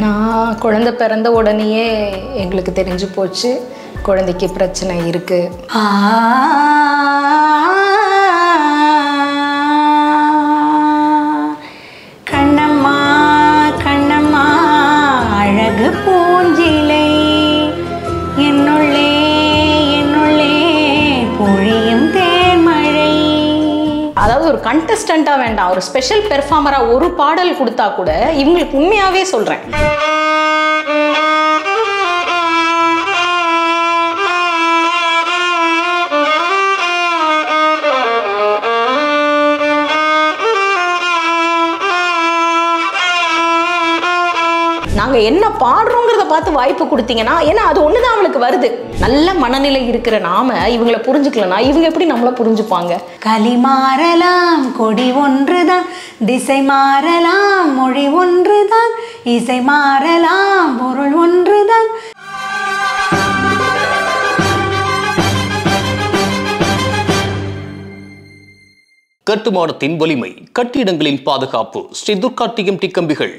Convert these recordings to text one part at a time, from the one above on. நான் குழந்தை பிறந்த உடனேயே எங்களுக்கு தெரிஞ்சு போச்சு குழந்தைக்கு பிரச்சனை இருக்கு. கண்ணம்மா கண்ணம்மா அழகு பூஞ்சிலை என்னுள்ளே என்னுள்ளே பொழியும் தேன்மழை. அதாவது ஒரு கண்டெஸ்டண்டா வேண்டாம், ஒரு ஸ்பெஷல் பெர்ஃபார்மரா ஒரு பாடல் கொடுத்தா கூட இவங்களுக்கு உண்மையாவே சொல்றேன். நாங்கள் என்ன பாடுறோங்கிறத பார்த்து வாய்ப்பு கொடுத்தீங்கன்னா, ஏன்னா அது ஒன்று தான் அவளுக்கு வருது. நல்ல மனநிலை இருக்கிற நாம இவங்களை புரிஞ்சுக்கலன்னா இவங்க எப்படி நம்மளை புரிஞ்சுப்பாங்க? களி மாறலாம் கொடி ஒன்றுதான், திசை மாறலாம் மொழி ஒன்றுதான், இசை மாறலாம் பொருள் ஒன்றுதான். கட்டுமானத்தின் வலிமை, கட்டிடங்களின் பாதுகாப்பு, ஸ்ரீ துர்காட்டியம் டிக்கம்பிகள்.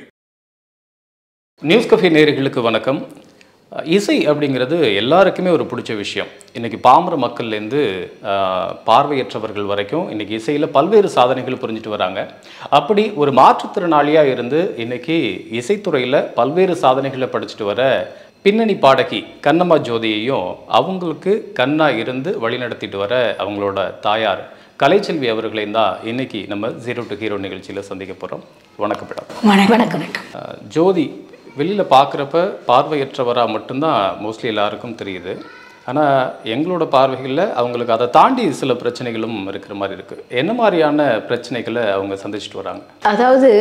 நியூஸ் கஃபே நேயர்களுக்கு வணக்கம். இசை அப்படிங்கிறது எல்லாருக்குமே ஒரு பிடிச்ச விஷயம். இன்றைக்கி பாமர மக்கள்லேருந்து பார்வையற்றவர்கள் வரைக்கும் இன்றைக்கி இசையில் பல்வேறு சாதனைகள் புரிஞ்சுட்டு வராங்க. அப்படி ஒரு மாற்றுத்திறனாளியாக இருந்து இன்றைக்கி இசைத்துறையில் பல்வேறு சாதனைகளை படிச்சுட்டு வர பின்னணி பாடகி கண்ணம்மா ஜோதியையும் அவங்களுக்கு கண்ணாக இருந்து வழிநடத்திட்டு வர அவங்களோட தாயார் கலைச்செல்வி அவர்களையும் தான் இன்றைக்கி நம்ம ஜீரோ டு ஹீரோ நிகழ்ச்சியில் சந்திக்க போகிறோம். வணக்கம் மேடம். வணக்கம். ஜோதி வெளியில் பார்க்குறப்ப பார்வையற்றவராக மட்டும்தான் மோஸ்ட்லி எல்லாருக்கும் தெரியுது. ஆனால் எங்களோட பார்வைகளில் அவங்களுக்கு அதை தாண்டி சில பிரச்சனைகளும் இருக்கிற மாதிரி இருக்குது. என்ன மாதிரியான பிரச்சனைகளை அவங்க சந்திச்சுட்டு வராங்க? அதாவது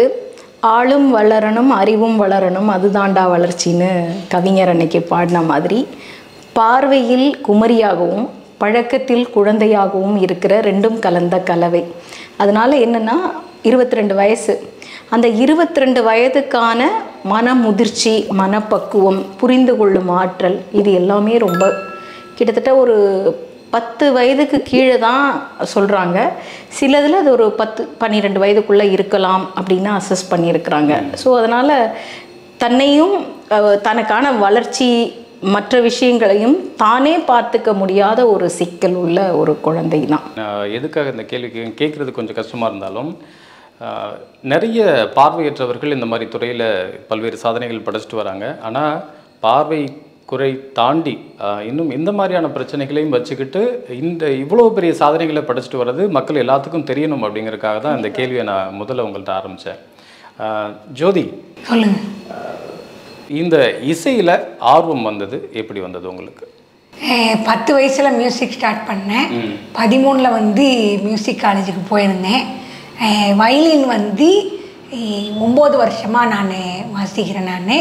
ஆளும் வளரணும் அறிவும் வளரணும் அதுதாண்டா வளர்ச்சின்னு கவிஞர் அன்னைக்கு பாடின மாதிரி, பார்வையில் குமரியாகவும் பழக்கத்தில் குழந்தையாகவும் இருக்கிற ரெண்டும் கலந்த கலவை. அதனால் என்னென்னா 22 வயசு, அந்த 22 வயதுக்கான மனமுதிர்ச்சி, மனப்பக்குவம், புரிந்து கொள்ளும் ஆற்றல், இது எல்லாமே ரொம்ப கிட்டத்தட்ட ஒரு 10 வயதுக்கு கீழே தான் சொல்கிறாங்க. சிலதில் அது ஒரு 10-12 வயதுக்குள்ளே இருக்கலாம் அப்படின்னு அசஸ் பண்ணியிருக்கிறாங்க. ஸோ அதனால் தன்னையும் தனக்கான வளர்ச்சி மற்ற விஷயங்களையும் தானே பார்த்துக்க முடியாத ஒரு சிக்கல் உள்ள ஒரு குழந்தை தான். எதுக்காக இந்த கேள்வி கேட்குறது கொஞ்சம் கஷ்டமாக இருந்தாலும், நிறைய பார்வையற்றவர்கள் இந்த மாதிரி துறையில் பல்வேறு சாதனைகள் படைச்சிட்டு வராங்க. ஆனால் பார்வை குறை தாண்டி இன்னும் இந்த மாதிரியான பிரச்சனைகளையும் வச்சுக்கிட்டு இந்த இவ்வளோ பெரிய சாதனைகளை படைச்சிட்டு வர்றது மக்கள் எல்லாத்துக்கும் தெரியணும் அப்படிங்கிறதுக்காக தான் இந்த கேள்வியை நான் முதல்ல உங்கள்கிட்ட ஆரம்பித்தேன். ஜோதி, இந்த இசையில் ஆர்வம் வந்தது எப்படி வந்தது உங்களுக்கு? 10 வயசில் மியூசிக் ஸ்டார்ட் பண்ணேன். 13 வந்து மியூசிக் காலேஜுக்கு போயிருந்தேன். வயலின் வந்து 9 வருஷமாக நான் வாசிக்கிறேன். நான்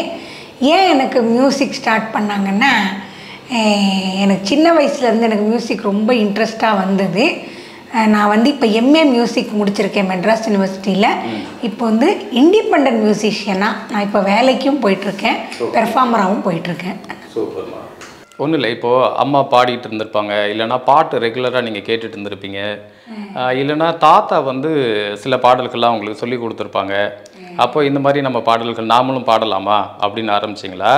ஏன் எனக்கு மியூசிக் ஸ்டார்ட் பண்ணாங்கன்னா, எனக்கு சின்ன வயசுலேருந்து எனக்கு மியூசிக் ரொம்ப இன்ட்ரெஸ்டாக வந்தது. நான் வந்து இப்போ எம்ஏ மியூசிக் முடிச்சிருக்கேன் மெட்ராஸ் யூனிவர்சிட்டியில். இப்போ வந்து இண்டிபெண்ட் மியூசிஷியனாக நான் இப்போ வேலைக்கும் போயிட்டுருக்கேன், பெர்ஃபார்மராகவும் போயிட்டுருக்கேன். ஒன்றும் இல்லை, இப்போது அம்மா பாடிட்டு இருந்திருப்பாங்க, இல்லைனா பாட்டு ரெகுலராக நீங்கள் கேட்டுட்டு இருந்திருப்பீங்க, இல்லைனா தாத்தா வந்து சில பாடல்கள்லாம் உங்களுக்கு சொல்லி கொடுத்துருப்பாங்க. அப்போ இந்த மாதிரி நம்ம பாடல்கள் நாமளும் பாடலாமா அப்படின்னு ஆரம்பிச்சிங்களா,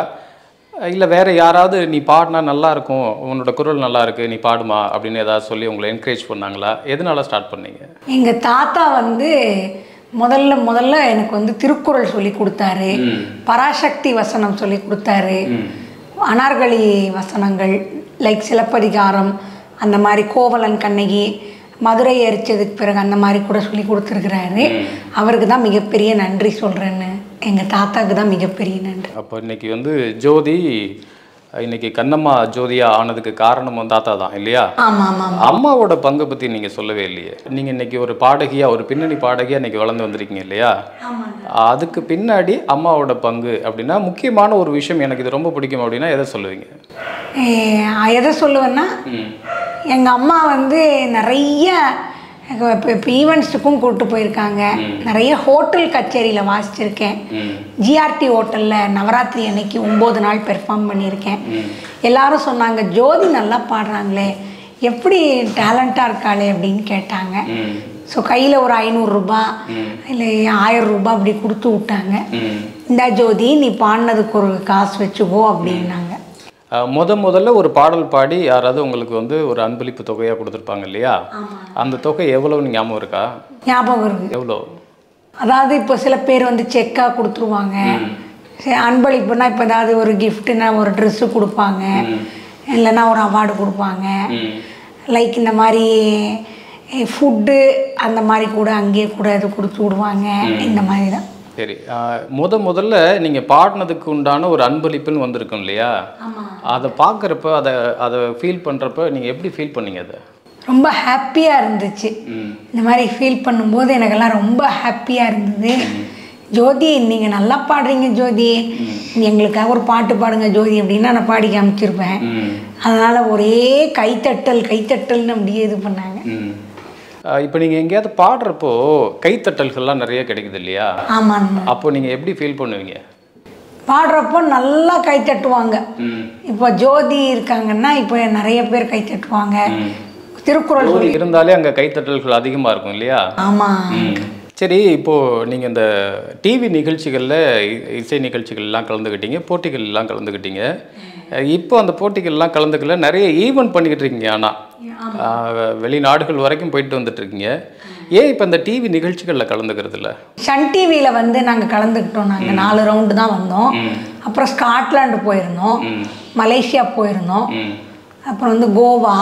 இல்லை வேறு யாராவது நீ பாடினா நல்லாயிருக்கும், உன்னோட குரல் நல்லாயிருக்கு, நீ பாடுமா அப்படின்னு ஏதாவது சொல்லி உங்களை என்கரேஜ் பண்ணாங்களா? எதனால் ஸ்டார்ட் பண்ணீங்க? எங்கள் தாத்தா வந்து முதல்ல எனக்கு வந்து திருக்குறள் சொல்லி கொடுத்தாரு, பராசக்தி வசனம் சொல்லி கொடுத்தாரு, அனார்கலி வசனங்கள் லைக் சிலப்பதிகாரம், அந்த மாதிரி கோவலன் கண்ணகி, மதுரை எரிச்சதுக்கு பிறகு அந்த மாதிரி கூட சொல்லி கொடுத்துருக்குறாரு. அவருக்கு தான் மிகப்பெரிய நன்றி சொல்கிறேன்னு, எங்கள் தாத்தாவுக்கு தான் மிகப்பெரிய நன்றி. அப்போ இன்றைக்கி வந்து ஜோதி இன்றைக்கி கண்ணம்மா ஜோதியாக ஆனதுக்கு காரணமும் தாத்தா தான் இல்லையா? ஆமாம் ஆமாம். அம்மாவோட பங்கை பற்றி நீங்கள் சொல்லவே இல்லையே. நீங்கள் இன்றைக்கி ஒரு பாடகியாக, ஒரு பின்னணி பாடகியாக இன்றைக்கி வளர்ந்து வந்திருக்கீங்க இல்லையா? அதுக்கு பின்னாடி அம்மாவோட பங்கு அப்படின்னா முக்கியமான ஒரு விஷயம் எனக்கு இது ரொம்ப பிடிக்கும் அப்படின்னா எதை சொல்லுவீங்க? எதை சொல்லுவேன்னா, எங்கள் அம்மா வந்து நிறைய இப்போ ஈவெண்ட்ஸுக்கும் கூப்பிட்டு போயிருக்காங்க, நிறைய ஹோட்டல் கச்சேரியில் வாசிச்சிருக்கேன், ஜிஆர்டி ஹோட்டலில் நவராத்திரி அன்னைக்கு 9 நாள் பெர்ஃபார்ம் பண்ணியிருக்கேன். எல்லாரும் சொன்னாங்க ஜோதி நல்லா பாடுறாங்களே, எப்படி டேலண்ட்டாக இருக்காளே அப்படின்னு கேட்டாங்க. ஸோ கையில் ஒரு 500 ரூபாய் இல்லை 1000 ரூபாய் அப்படி கொடுத்து விட்டாங்க. இந்த ஜோதி நீ பாடினதுக்கு ஒரு காசு வச்சுக்கோ அப்படின்னாங்க. முதல்ல ஒரு பாடல் பாடி யாராவது உங்களுக்கு வந்து ஒரு அன்பளிப்பு தொகையாக கொடுத்துருப்பாங்க இல்லையா, அந்த தொகை எவ்வளோன்னு ஞாபகம் இருக்கா? ஞாபகம் இருக்கு. எவ்வளோ? அதாவது இப்போ சில பேர் வந்து செக்காக கொடுத்துருவாங்க, அன்பளிப்புனா இப்போ ஏதாவது ஒரு கிஃப்ட்டுன்னா ஒரு ட்ரெஸ்ஸு கொடுப்பாங்க, இல்லைன்னா ஒரு அவார்டு கொடுப்பாங்க, லைக் இந்த மாதிரி ஃபுட்டு அந்த மாதிரி கூட அங்கேயே கூட அது கொடுத்து விடுவாங்க, இந்த மாதிரி தான். சரி, முதல்ல நீங்கள் பாடினதுக்கு உண்டான ஒரு அன்பளிப்புன்னு வந்திருக்கும் இல்லையா, அதை பார்க்குறப்ப அதை ஃபீல் பண்ணுறப்ப நீங்கள் எப்படி ஃபீல் பண்ணீங்க? அதை ரொம்ப ஹாப்பியாக இருந்துச்சு. இந்த மாதிரி ஃபீல் பண்ணும்போது எனக்கெல்லாம் ரொம்ப ஹாப்பியாக இருந்தது. ஜோதி நீங்கள் நல்லா பாடுறீங்க ஜோதி, எங்களுக்காக ஒரு பாட்டு பாடுங்க ஜோதி அப்படின்னா நான் பாடி காமிச்சிருப்பேன். அதனால் ஒரே கைத்தட்டல்னு அப்படியே இது பண்ணாங்க. இப்போ நீங்கள் எங்கேயாவது பாடுறப்போ கைத்தட்டல்கள்லாம் நிறைய கிடைக்குது இல்லையா? ஆமாம். அப்போ நீங்கள் எப்படி ஃபீல் பண்ணுவீங்க? பாடுறப்போ நல்லா கைத்தட்டுவாங்க. இப்போ ஜோதி இருக்காங்கன்னா இப்போ நிறைய பேர் கைத்தட்டுவாங்க. திருக்குறள் இருந்தாலே அங்கே கைத்தட்டல்கள் அதிகமாக இருக்கும் இல்லையா? ஆமாம். சரி, இப்போது நீங்கள் இந்த டிவி நிகழ்ச்சிகளில் இசை நிகழ்ச்சிகள்லாம் கலந்துக்கிட்டீங்க, போட்டிகள்லாம் கலந்துக்கிட்டீங்க. இப்போ அந்த போட்டிகள்லாம் கலந்துக்கல, நிறைய ஈவெண்ட் பண்ணிக்கிட்டு இருக்கீங்க, ஆனால் வெளிநாடுகள் வரைக்கும் போயிட்டு வந்துட்டுருக்கீங்க. ஏன் இப்போ அந்த டிவி நிகழ்ச்சிகளில் கலந்துக்கிறதுல? சன் டிவியில் வந்து நாங்கள் கலந்துக்கிட்டோம். நாங்கள் 4 ரவுண்டு தான் வந்தோம். அப்புறம் ஸ்காட்லாண்டு போயிருந்தோம், மலேசியா போயிருந்தோம், அப்புறம் வந்து கோவா,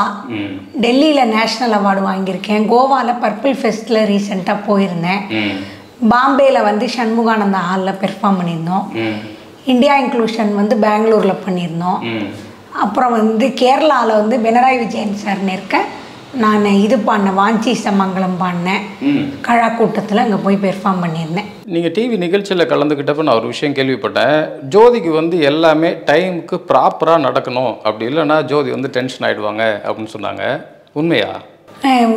டெல்லியில் நேஷ்னல் அவார்டு வாங்கியிருக்கேன், கோவாவில் பர்பிள் ஃபெஸ்ட்டில் ரீசெண்டாக போயிருந்தேன், பாம்பேயில் வந்து சண்முகானந்த ஹாலில் பெர்ஃபார்ம் பண்ணியிருந்தோம், இந்தியா இன்க்ளூஷன் வந்து பெங்களூரில் பண்ணியிருந்தோம், அப்புறம் வந்து கேரளாவில் வந்து பினராயி விஜயன் சார்னு இருக்க நான் இது பாடினேன், வாஞ்சி சமங்கலம் பாடினேன், கழா கூட்டத்தில் அங்கே போய் பெர்ஃபார்ம் பண்ணியிருந்தேன். நீங்கள் டிவி நிகழ்ச்சியில் கலந்துக்கிட்டப்போ நான் ஒரு விஷயம் கேள்விப்பட்டேன், ஜோதிக்கு வந்து எல்லாமே டைமுக்கு ப்ராப்பராக நடக்கணும், அப்படி இல்லைன்னா ஜோதி வந்து டென்ஷன் ஆகிடுவாங்க அப்படின்னு சொன்னாங்க. உண்மையா?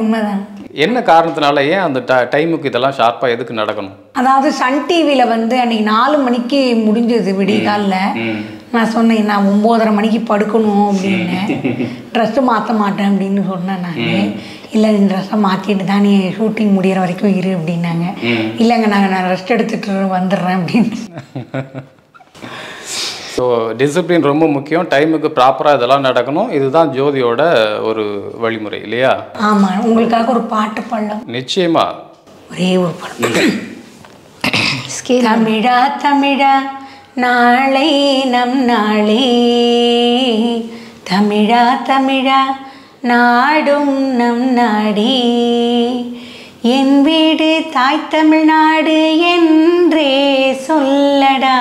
உண்மைதான். என்ன காரணத்தினால, ஏன் அந்த டைமுக்கு இதெல்லாம் ஷார்ப்பாக எதுக்கு நடக்கணும்? அதாவது சன் டிவியில் வந்து அன்றைக்கி 4 மணிக்கு முடிஞ்சது விடிகாலில். நான் சொன்னேன் நான் 9:30 மணிக்கு படுக்கணும் அப்படின்னு, ட்ரெஸ்ஸு மாற்ற மாட்டேன் அப்படின்னு சொன்னேன். நான் இல்லை இந்த ட்ரெஸ்ஸை மாற்றிட்டு தான் நீ ஷூட்டிங் முடிகிற வரைக்கும் இரு அப்படின்னாங்க. இல்லைங்க நான் ரெஸ்ட் எடுத்துகிட்டு வந்துடுறேன் அப்படின்னு. ஸோ டிசிப்ளின் ரொம்ப முக்கியம், டைமுக்கு ப்ராப்பராக இதெல்லாம் நடக்கணும், இதுதான் ஜோதியோட ஒரு வழிமுறை இல்லையா? ஆமாம். உங்களுக்காக ஒரு பாட்டு பாடலாம். நிச்சயமாக ஒரே ஒரு பாட்டு. தமிழா தமிழா நாளை நம் நாளே, தமிழா தமிழா நாடும் நம் நாடே, என் வீடு தாய் தமிழ்நாடு என்றே சொல்லடா,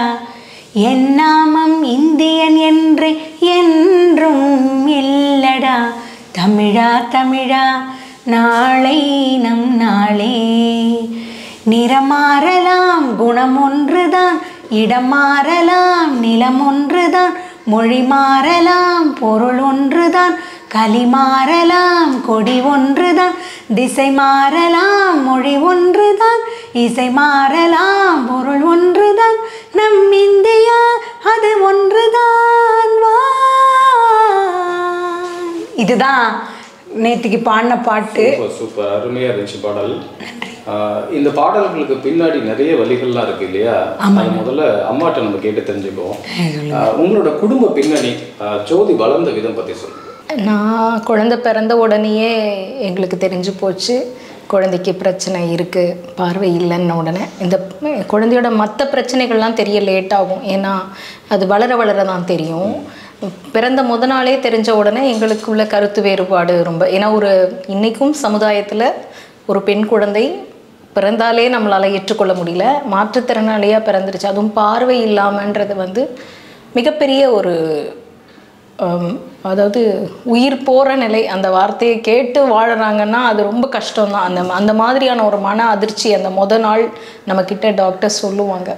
என் நாமம் இந்தியன் என்று என்றும் இல்லடா, தமிழா தமிழா நாளை நம் நாளே, நிறமாறலாம் குணம் ஒன்றுதான், இடம் மாறலாம் நிலம் ஒன்றுதான், மொழி மாறலாம் பொருள் ஒன்றுதான், களி மாறலாம் கொடி ஒன்றுதான், திசை மாறலாம் மொழி ஒன்றுதான், இசை மாறலாம் பொருள் ஒன்றுதான், நம் இந்தியா அது ஒன்றுதான் வா. இதுதான் நேற்றுக்கு பாடின பாட்டு. சூப்பர், அருமையா இருந்துச்சு பாடல். இந்த பாடல்களுக்கு பின்னாடி நிறைய வழிகள்லாம் இருக்கு இல்லையா? அது முதல்ல அம்மாட்ட நம்ம கேட்டு தெரிஞ்சுக்குவோம். உங்களோட குடும்ப பின்னணி, ஜோதி வளர்ந்த விதம் பற்றி சொல்லுங்க. நான் குழந்தை பிறந்த உடனேயே எங்களுக்கு தெரிஞ்சு போச்சு குழந்தைக்கு பிரச்சனை இருக்குது, பார்வை இல்லைன்னு. உடனே இந்த குழந்தையோட மற்ற பிரச்சனைகள்லாம் தெரிய லேட் ஆகும், ஏன்னா அது வளர வளர தான் தெரியும். பிறந்த முத நாளே தெரிஞ்ச உடனே எங்களுக்குள்ள கருத்து வேறுபாடு ரொம்ப, ஏன்னா ஒரு இன்றைக்கும் சமுதாயத்தில் ஒரு பெண் குழந்தை பிறந்தாலே நம்மளால் ஏற்றுக்கொள்ள முடியல, மாற்றுத்திறனாளியாக பிறந்துருச்சு, அதுவும் பார்வை இல்லாமன்றது வந்து மிகப்பெரிய ஒரு அதாவது உயிர் போகிற நிலை. அந்த வார்த்தையை கேட்டு வாழறாங்கன்னா அது ரொம்ப கஷ்டம்தான். அந்த மாதிரியான ஒரு மன அதிர்ச்சி அந்த முத நாள் நம்மக்கிட்ட டாக்டர் சொல்லுவாங்க,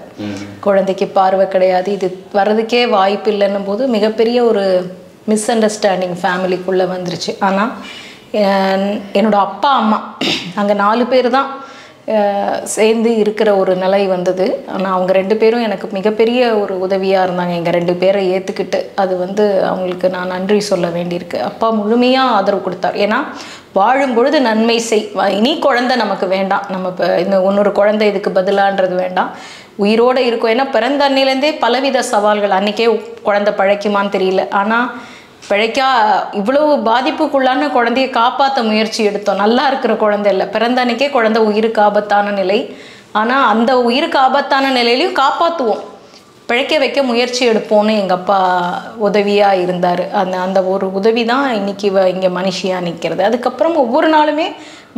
குழந்தைக்கு பார்வை கிடையாது, இது வர்றதுக்கே வாய்ப்பு இல்லைன்னும் போது மிகப்பெரிய ஒரு மிஸ் அண்டர்ஸ்டாண்டிங் ஃபேமிலிக்குள்ளே வந்துருச்சு. ஆனால் என்னோடய அப்பா அம்மா அங்கே 4 பேர் தான் சேர்ந்து இருக்கிற ஒரு நிலை வந்தது. ஆனால் அவங்க 2 பேரும் எனக்கு மிகப்பெரிய ஒரு உதவியாக இருந்தாங்க. எங்கள் 2 பேரை ஏற்றுக்கிட்டு அது வந்து அவங்களுக்கு நான் நன்றி சொல்ல வேண்டியிருக்கு. அப்பா முழுமையாக ஆதரவு கொடுத்தார். ஏன்னா வாழும்பொழுது நன்மை செய், இனி குழந்தை நமக்கு வேண்டாம், நம்ம இப்போ இன்னும் 1 குழந்தை இதுக்கு பதிலான்றது வேண்டாம், உயிரோட இருக்கும். ஏன்னா பிறந்த அன்னையிலேருந்தே பலவித சவால்கள், அன்றைக்கே குழந்தை பழைக்குமான்னு தெரியல, ஆனால் பிழைக்கா இவ்வளவு பாதிப்புக்குள்ளான குழந்தையை காப்பாற்ற முயற்சி எடுத்தோம். நல்லா இருக்கிற குழந்தை இல்லை, பிறந்த அன்னைக்கே குழந்தை உயிருக்கு ஆபத்தான நிலை, ஆனால் அந்த உயிருக்கு ஆபத்தான நிலையிலையும் காப்பாற்றுவோம், பிழைக்க வைக்க முயற்சி எடுப்போம்னு எங்கள் அப்பா உதவியாக இருந்தார். அந்த அந்த ஒரு உதவி தான் இன்றைக்கி இங்கே மனுஷியாக நிற்கிறது. அதுக்கப்புறம் ஒவ்வொரு நாளுமே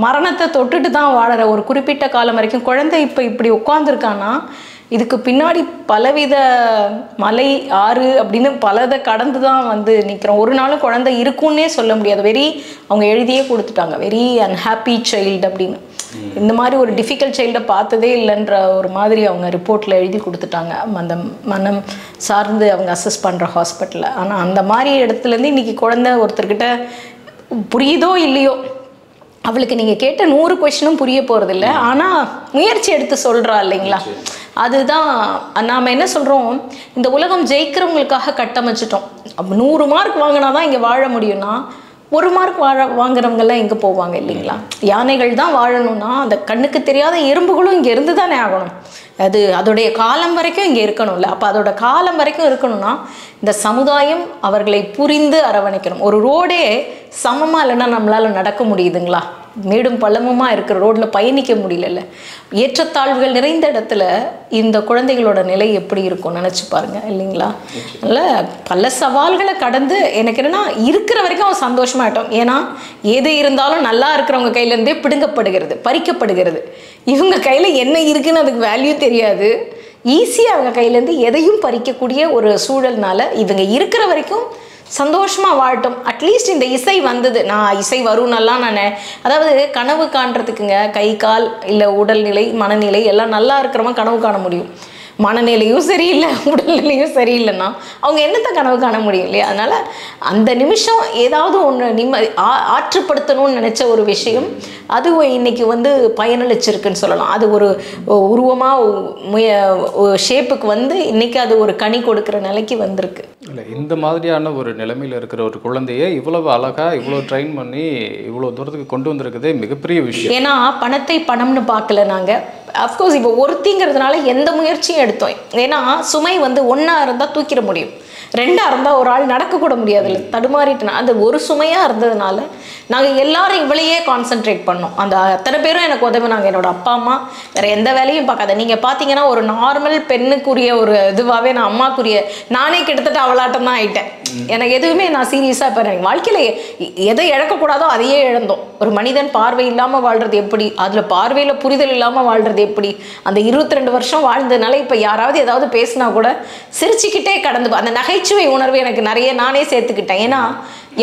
மரணத்தை தொட்டுட்டு தான் வாழற ஒரு குறிப்பிட்ட காலம் வரைக்கும். குழந்தை இப்போ இப்படி உட்காந்துருக்கான்னா இதுக்கு பின்னாடி பலவித மலை ஆறு அப்படின்னு பலதை கடந்து தான் வந்து நிற்கிறோம். ஒரு நாளும் குழந்தை இருக்குன்னே சொல்ல முடியாது. வெரி அவங்க எழுதியே கொடுத்துட்டாங்க, வெரி அன்ஹாப்பி சைல்டு அப்படின்னு. இந்த மாதிரி ஒரு டிஃபிகல்ட் சைல்டை பார்த்ததே இல்லைன்ற ஒரு மாதிரி அவங்க ரிப்போர்ட்டில் எழுதி கொடுத்துட்டாங்க, அந்த மனம் சார்ந்து அவங்க அசஸ் பண்ணுற ஹாஸ்பிட்டலில். ஆனால் அந்த மாதிரி இடத்துலேருந்து இன்றைக்கி குழந்தை ஒருத்தர்கிட்ட புரியுதோ இல்லையோ, அவளுக்கு நீங்கள் கேட்ட 100 கொஷினும் புரிய போகிறதில்ல, ஆனால் முயற்சி எடுத்து சொல்கிறா இல்லைங்களா. அதுதான் நாம் என்ன சொல்கிறோம், இந்த உலகம் ஜெயிக்கிறவங்களுக்காக கட்டமைச்சிட்டோம். 100 மார்க் வாங்கினா தான் இங்கே வாழ முடியும்னா 1 மார்க் வாங்குறவங்கெல்லாம் எங்கே போவாங்க இல்லைங்களா. யானைகள் தான் வாழணும்னா அந்த கண்ணுக்கு தெரியாத எறும்புகளும் இங்கே இருந்து தானே ஆகணும். அது அதோடைய காலம் வரைக்கும் இங்கே இருக்கணும்ல. அப்போ அதோட காலம் வரைக்கும் இருக்கணும்னா இந்த சமுதாயம் அவர்களை புரிந்து அரவணைக்கணும். ஒரு ரோடே சமமாக இல்லைன்னா நம்மளால் நடக்க முடியுதுங்களா. மேடும் பள்ளமுமாக இருக்கிற ரோடில் பயணிக்க முடியல. ஏற்றத்தாழ்வுகள் நிறைந்த இடத்துல இந்த குழந்தைகளோட நிலை எப்படி இருக்கும் நினச்சி பாருங்கள் இல்லைங்களா. நல்ல பல சவால்களை கடந்து எனக்கு என்னென்னா இருக்கிற வரைக்கும் அவன் சந்தோஷமாகிட்டோம். ஏன்னா எது இருந்தாலும் நல்லா இருக்கிறவங்க கையிலேருந்தே பிடுங்கப்படுகிறது, பறிக்கப்படுகிறது. இவங்க கையில் என்ன இருக்குதுன்னு அதுக்கு வேல்யூ தெரியாது. ஈஸியாக அவங்க கையிலேருந்து எதையும் பறிக்கக்கூடிய ஒரு சூழல்னால இவங்க இருக்கிற வரைக்கும் சந்தோஷமாக வாழட்டும். அட்லீஸ்ட் இந்த இசை வந்தது, நான் இசை வரும்னெல்லாம் நான் அதாவது கனவு காண்றதுக்குங்க கை கால் இல்லை உடல்நிலை மனநிலை எல்லாம் நல்லா இருக்கிறவங்க கனவு காண முடியும். மனநிலையும் சரியில்லை உடல்நிலையும் சரியில்லைன்னா அவங்க என்னத்தை கனவு காண முடியும் இல்லையா. அதனால் அந்த நிமிஷம் ஏதாவது ஒன்று ஆற்றுப்படுத்தணும்னு நினச்ச ஒரு விஷயம் அது இன்றைக்கி வந்து பயனளிச்சிருக்குன்னு சொல்லலாம். அது ஒரு உருவமாக ஷேப்புக்கு வந்து இன்றைக்கி அது ஒரு கனி கொடுக்குற நிலைக்கு வந்திருக்கு. இல்லை, இந்த மாதிரியான ஒரு நிலைமையில் இருக்கிற ஒரு குழந்தையை இவ்வளவு அழகாக இவ்வளோ ட்ரெயின் பண்ணி இவ்வளோ தூரத்துக்கு கொண்டு வந்திருக்குதே மிகப்பெரிய விஷயம். ஏன்னா பணத்தை பணம்னு பார்க்கல நாங்கள். அஃப்கோர்ஸ் இப்போ ஒருத்திங்கிறதுனால எந்த முயற்சியும் எடுத்தோம். ஏன்னா சுமை வந்து 1ஆ இருந்தால் தூக்கிட முடியும், 2ஆ இருந்தால் ஒரு ஆள் நடக்கக்கூட முடியாது இல்லை, தடுமாறிட்டுனா. அது ஒரு சுமையாக இருந்ததுனால நாங்கள் எல்லாரும் இவளையே கான்சென்ட்ரேட் பண்ணோம். அந்த அத்தனை பேரும் எனக்கு உதவினாங்க. என்னோடய அப்பா அம்மா வேறு எந்த வேலையும் பார்க்காத. நீங்கள் பார்த்தீங்கன்னா ஒரு நார்மல் பெண்ணுக்குரிய ஒரு இதுவாகவே நான் அம்மாக்குரிய நானே கிட்டத்தட்ட அவளாட்டம் தான் ஆகிட்டேன். எனக்கு எதுவுமே நான் சீரியஸாக இப்போ எனக்கு வாழ்க்கையில் எதை இழக்கக்கூடாதோ அதையே இழந்தோம். ஒரு மனிதன் பார்வை இல்லாமல் வாழ்கிறது எப்படி, அதில் பார்வையில் புரிதல் இல்லாமல் வாழ்கிறது எப்படி. அந்த 22 வருஷம் வாழ்ந்ததுனால இப்போ யாராவது ஏதாவது பேசினா கூட சிரிச்சுக்கிட்டே கடந்து அந்த நகைச்சுவை உணர்வு எனக்கு நிறைய நானே சேர்த்துக்கிட்டேன். ஏன்னா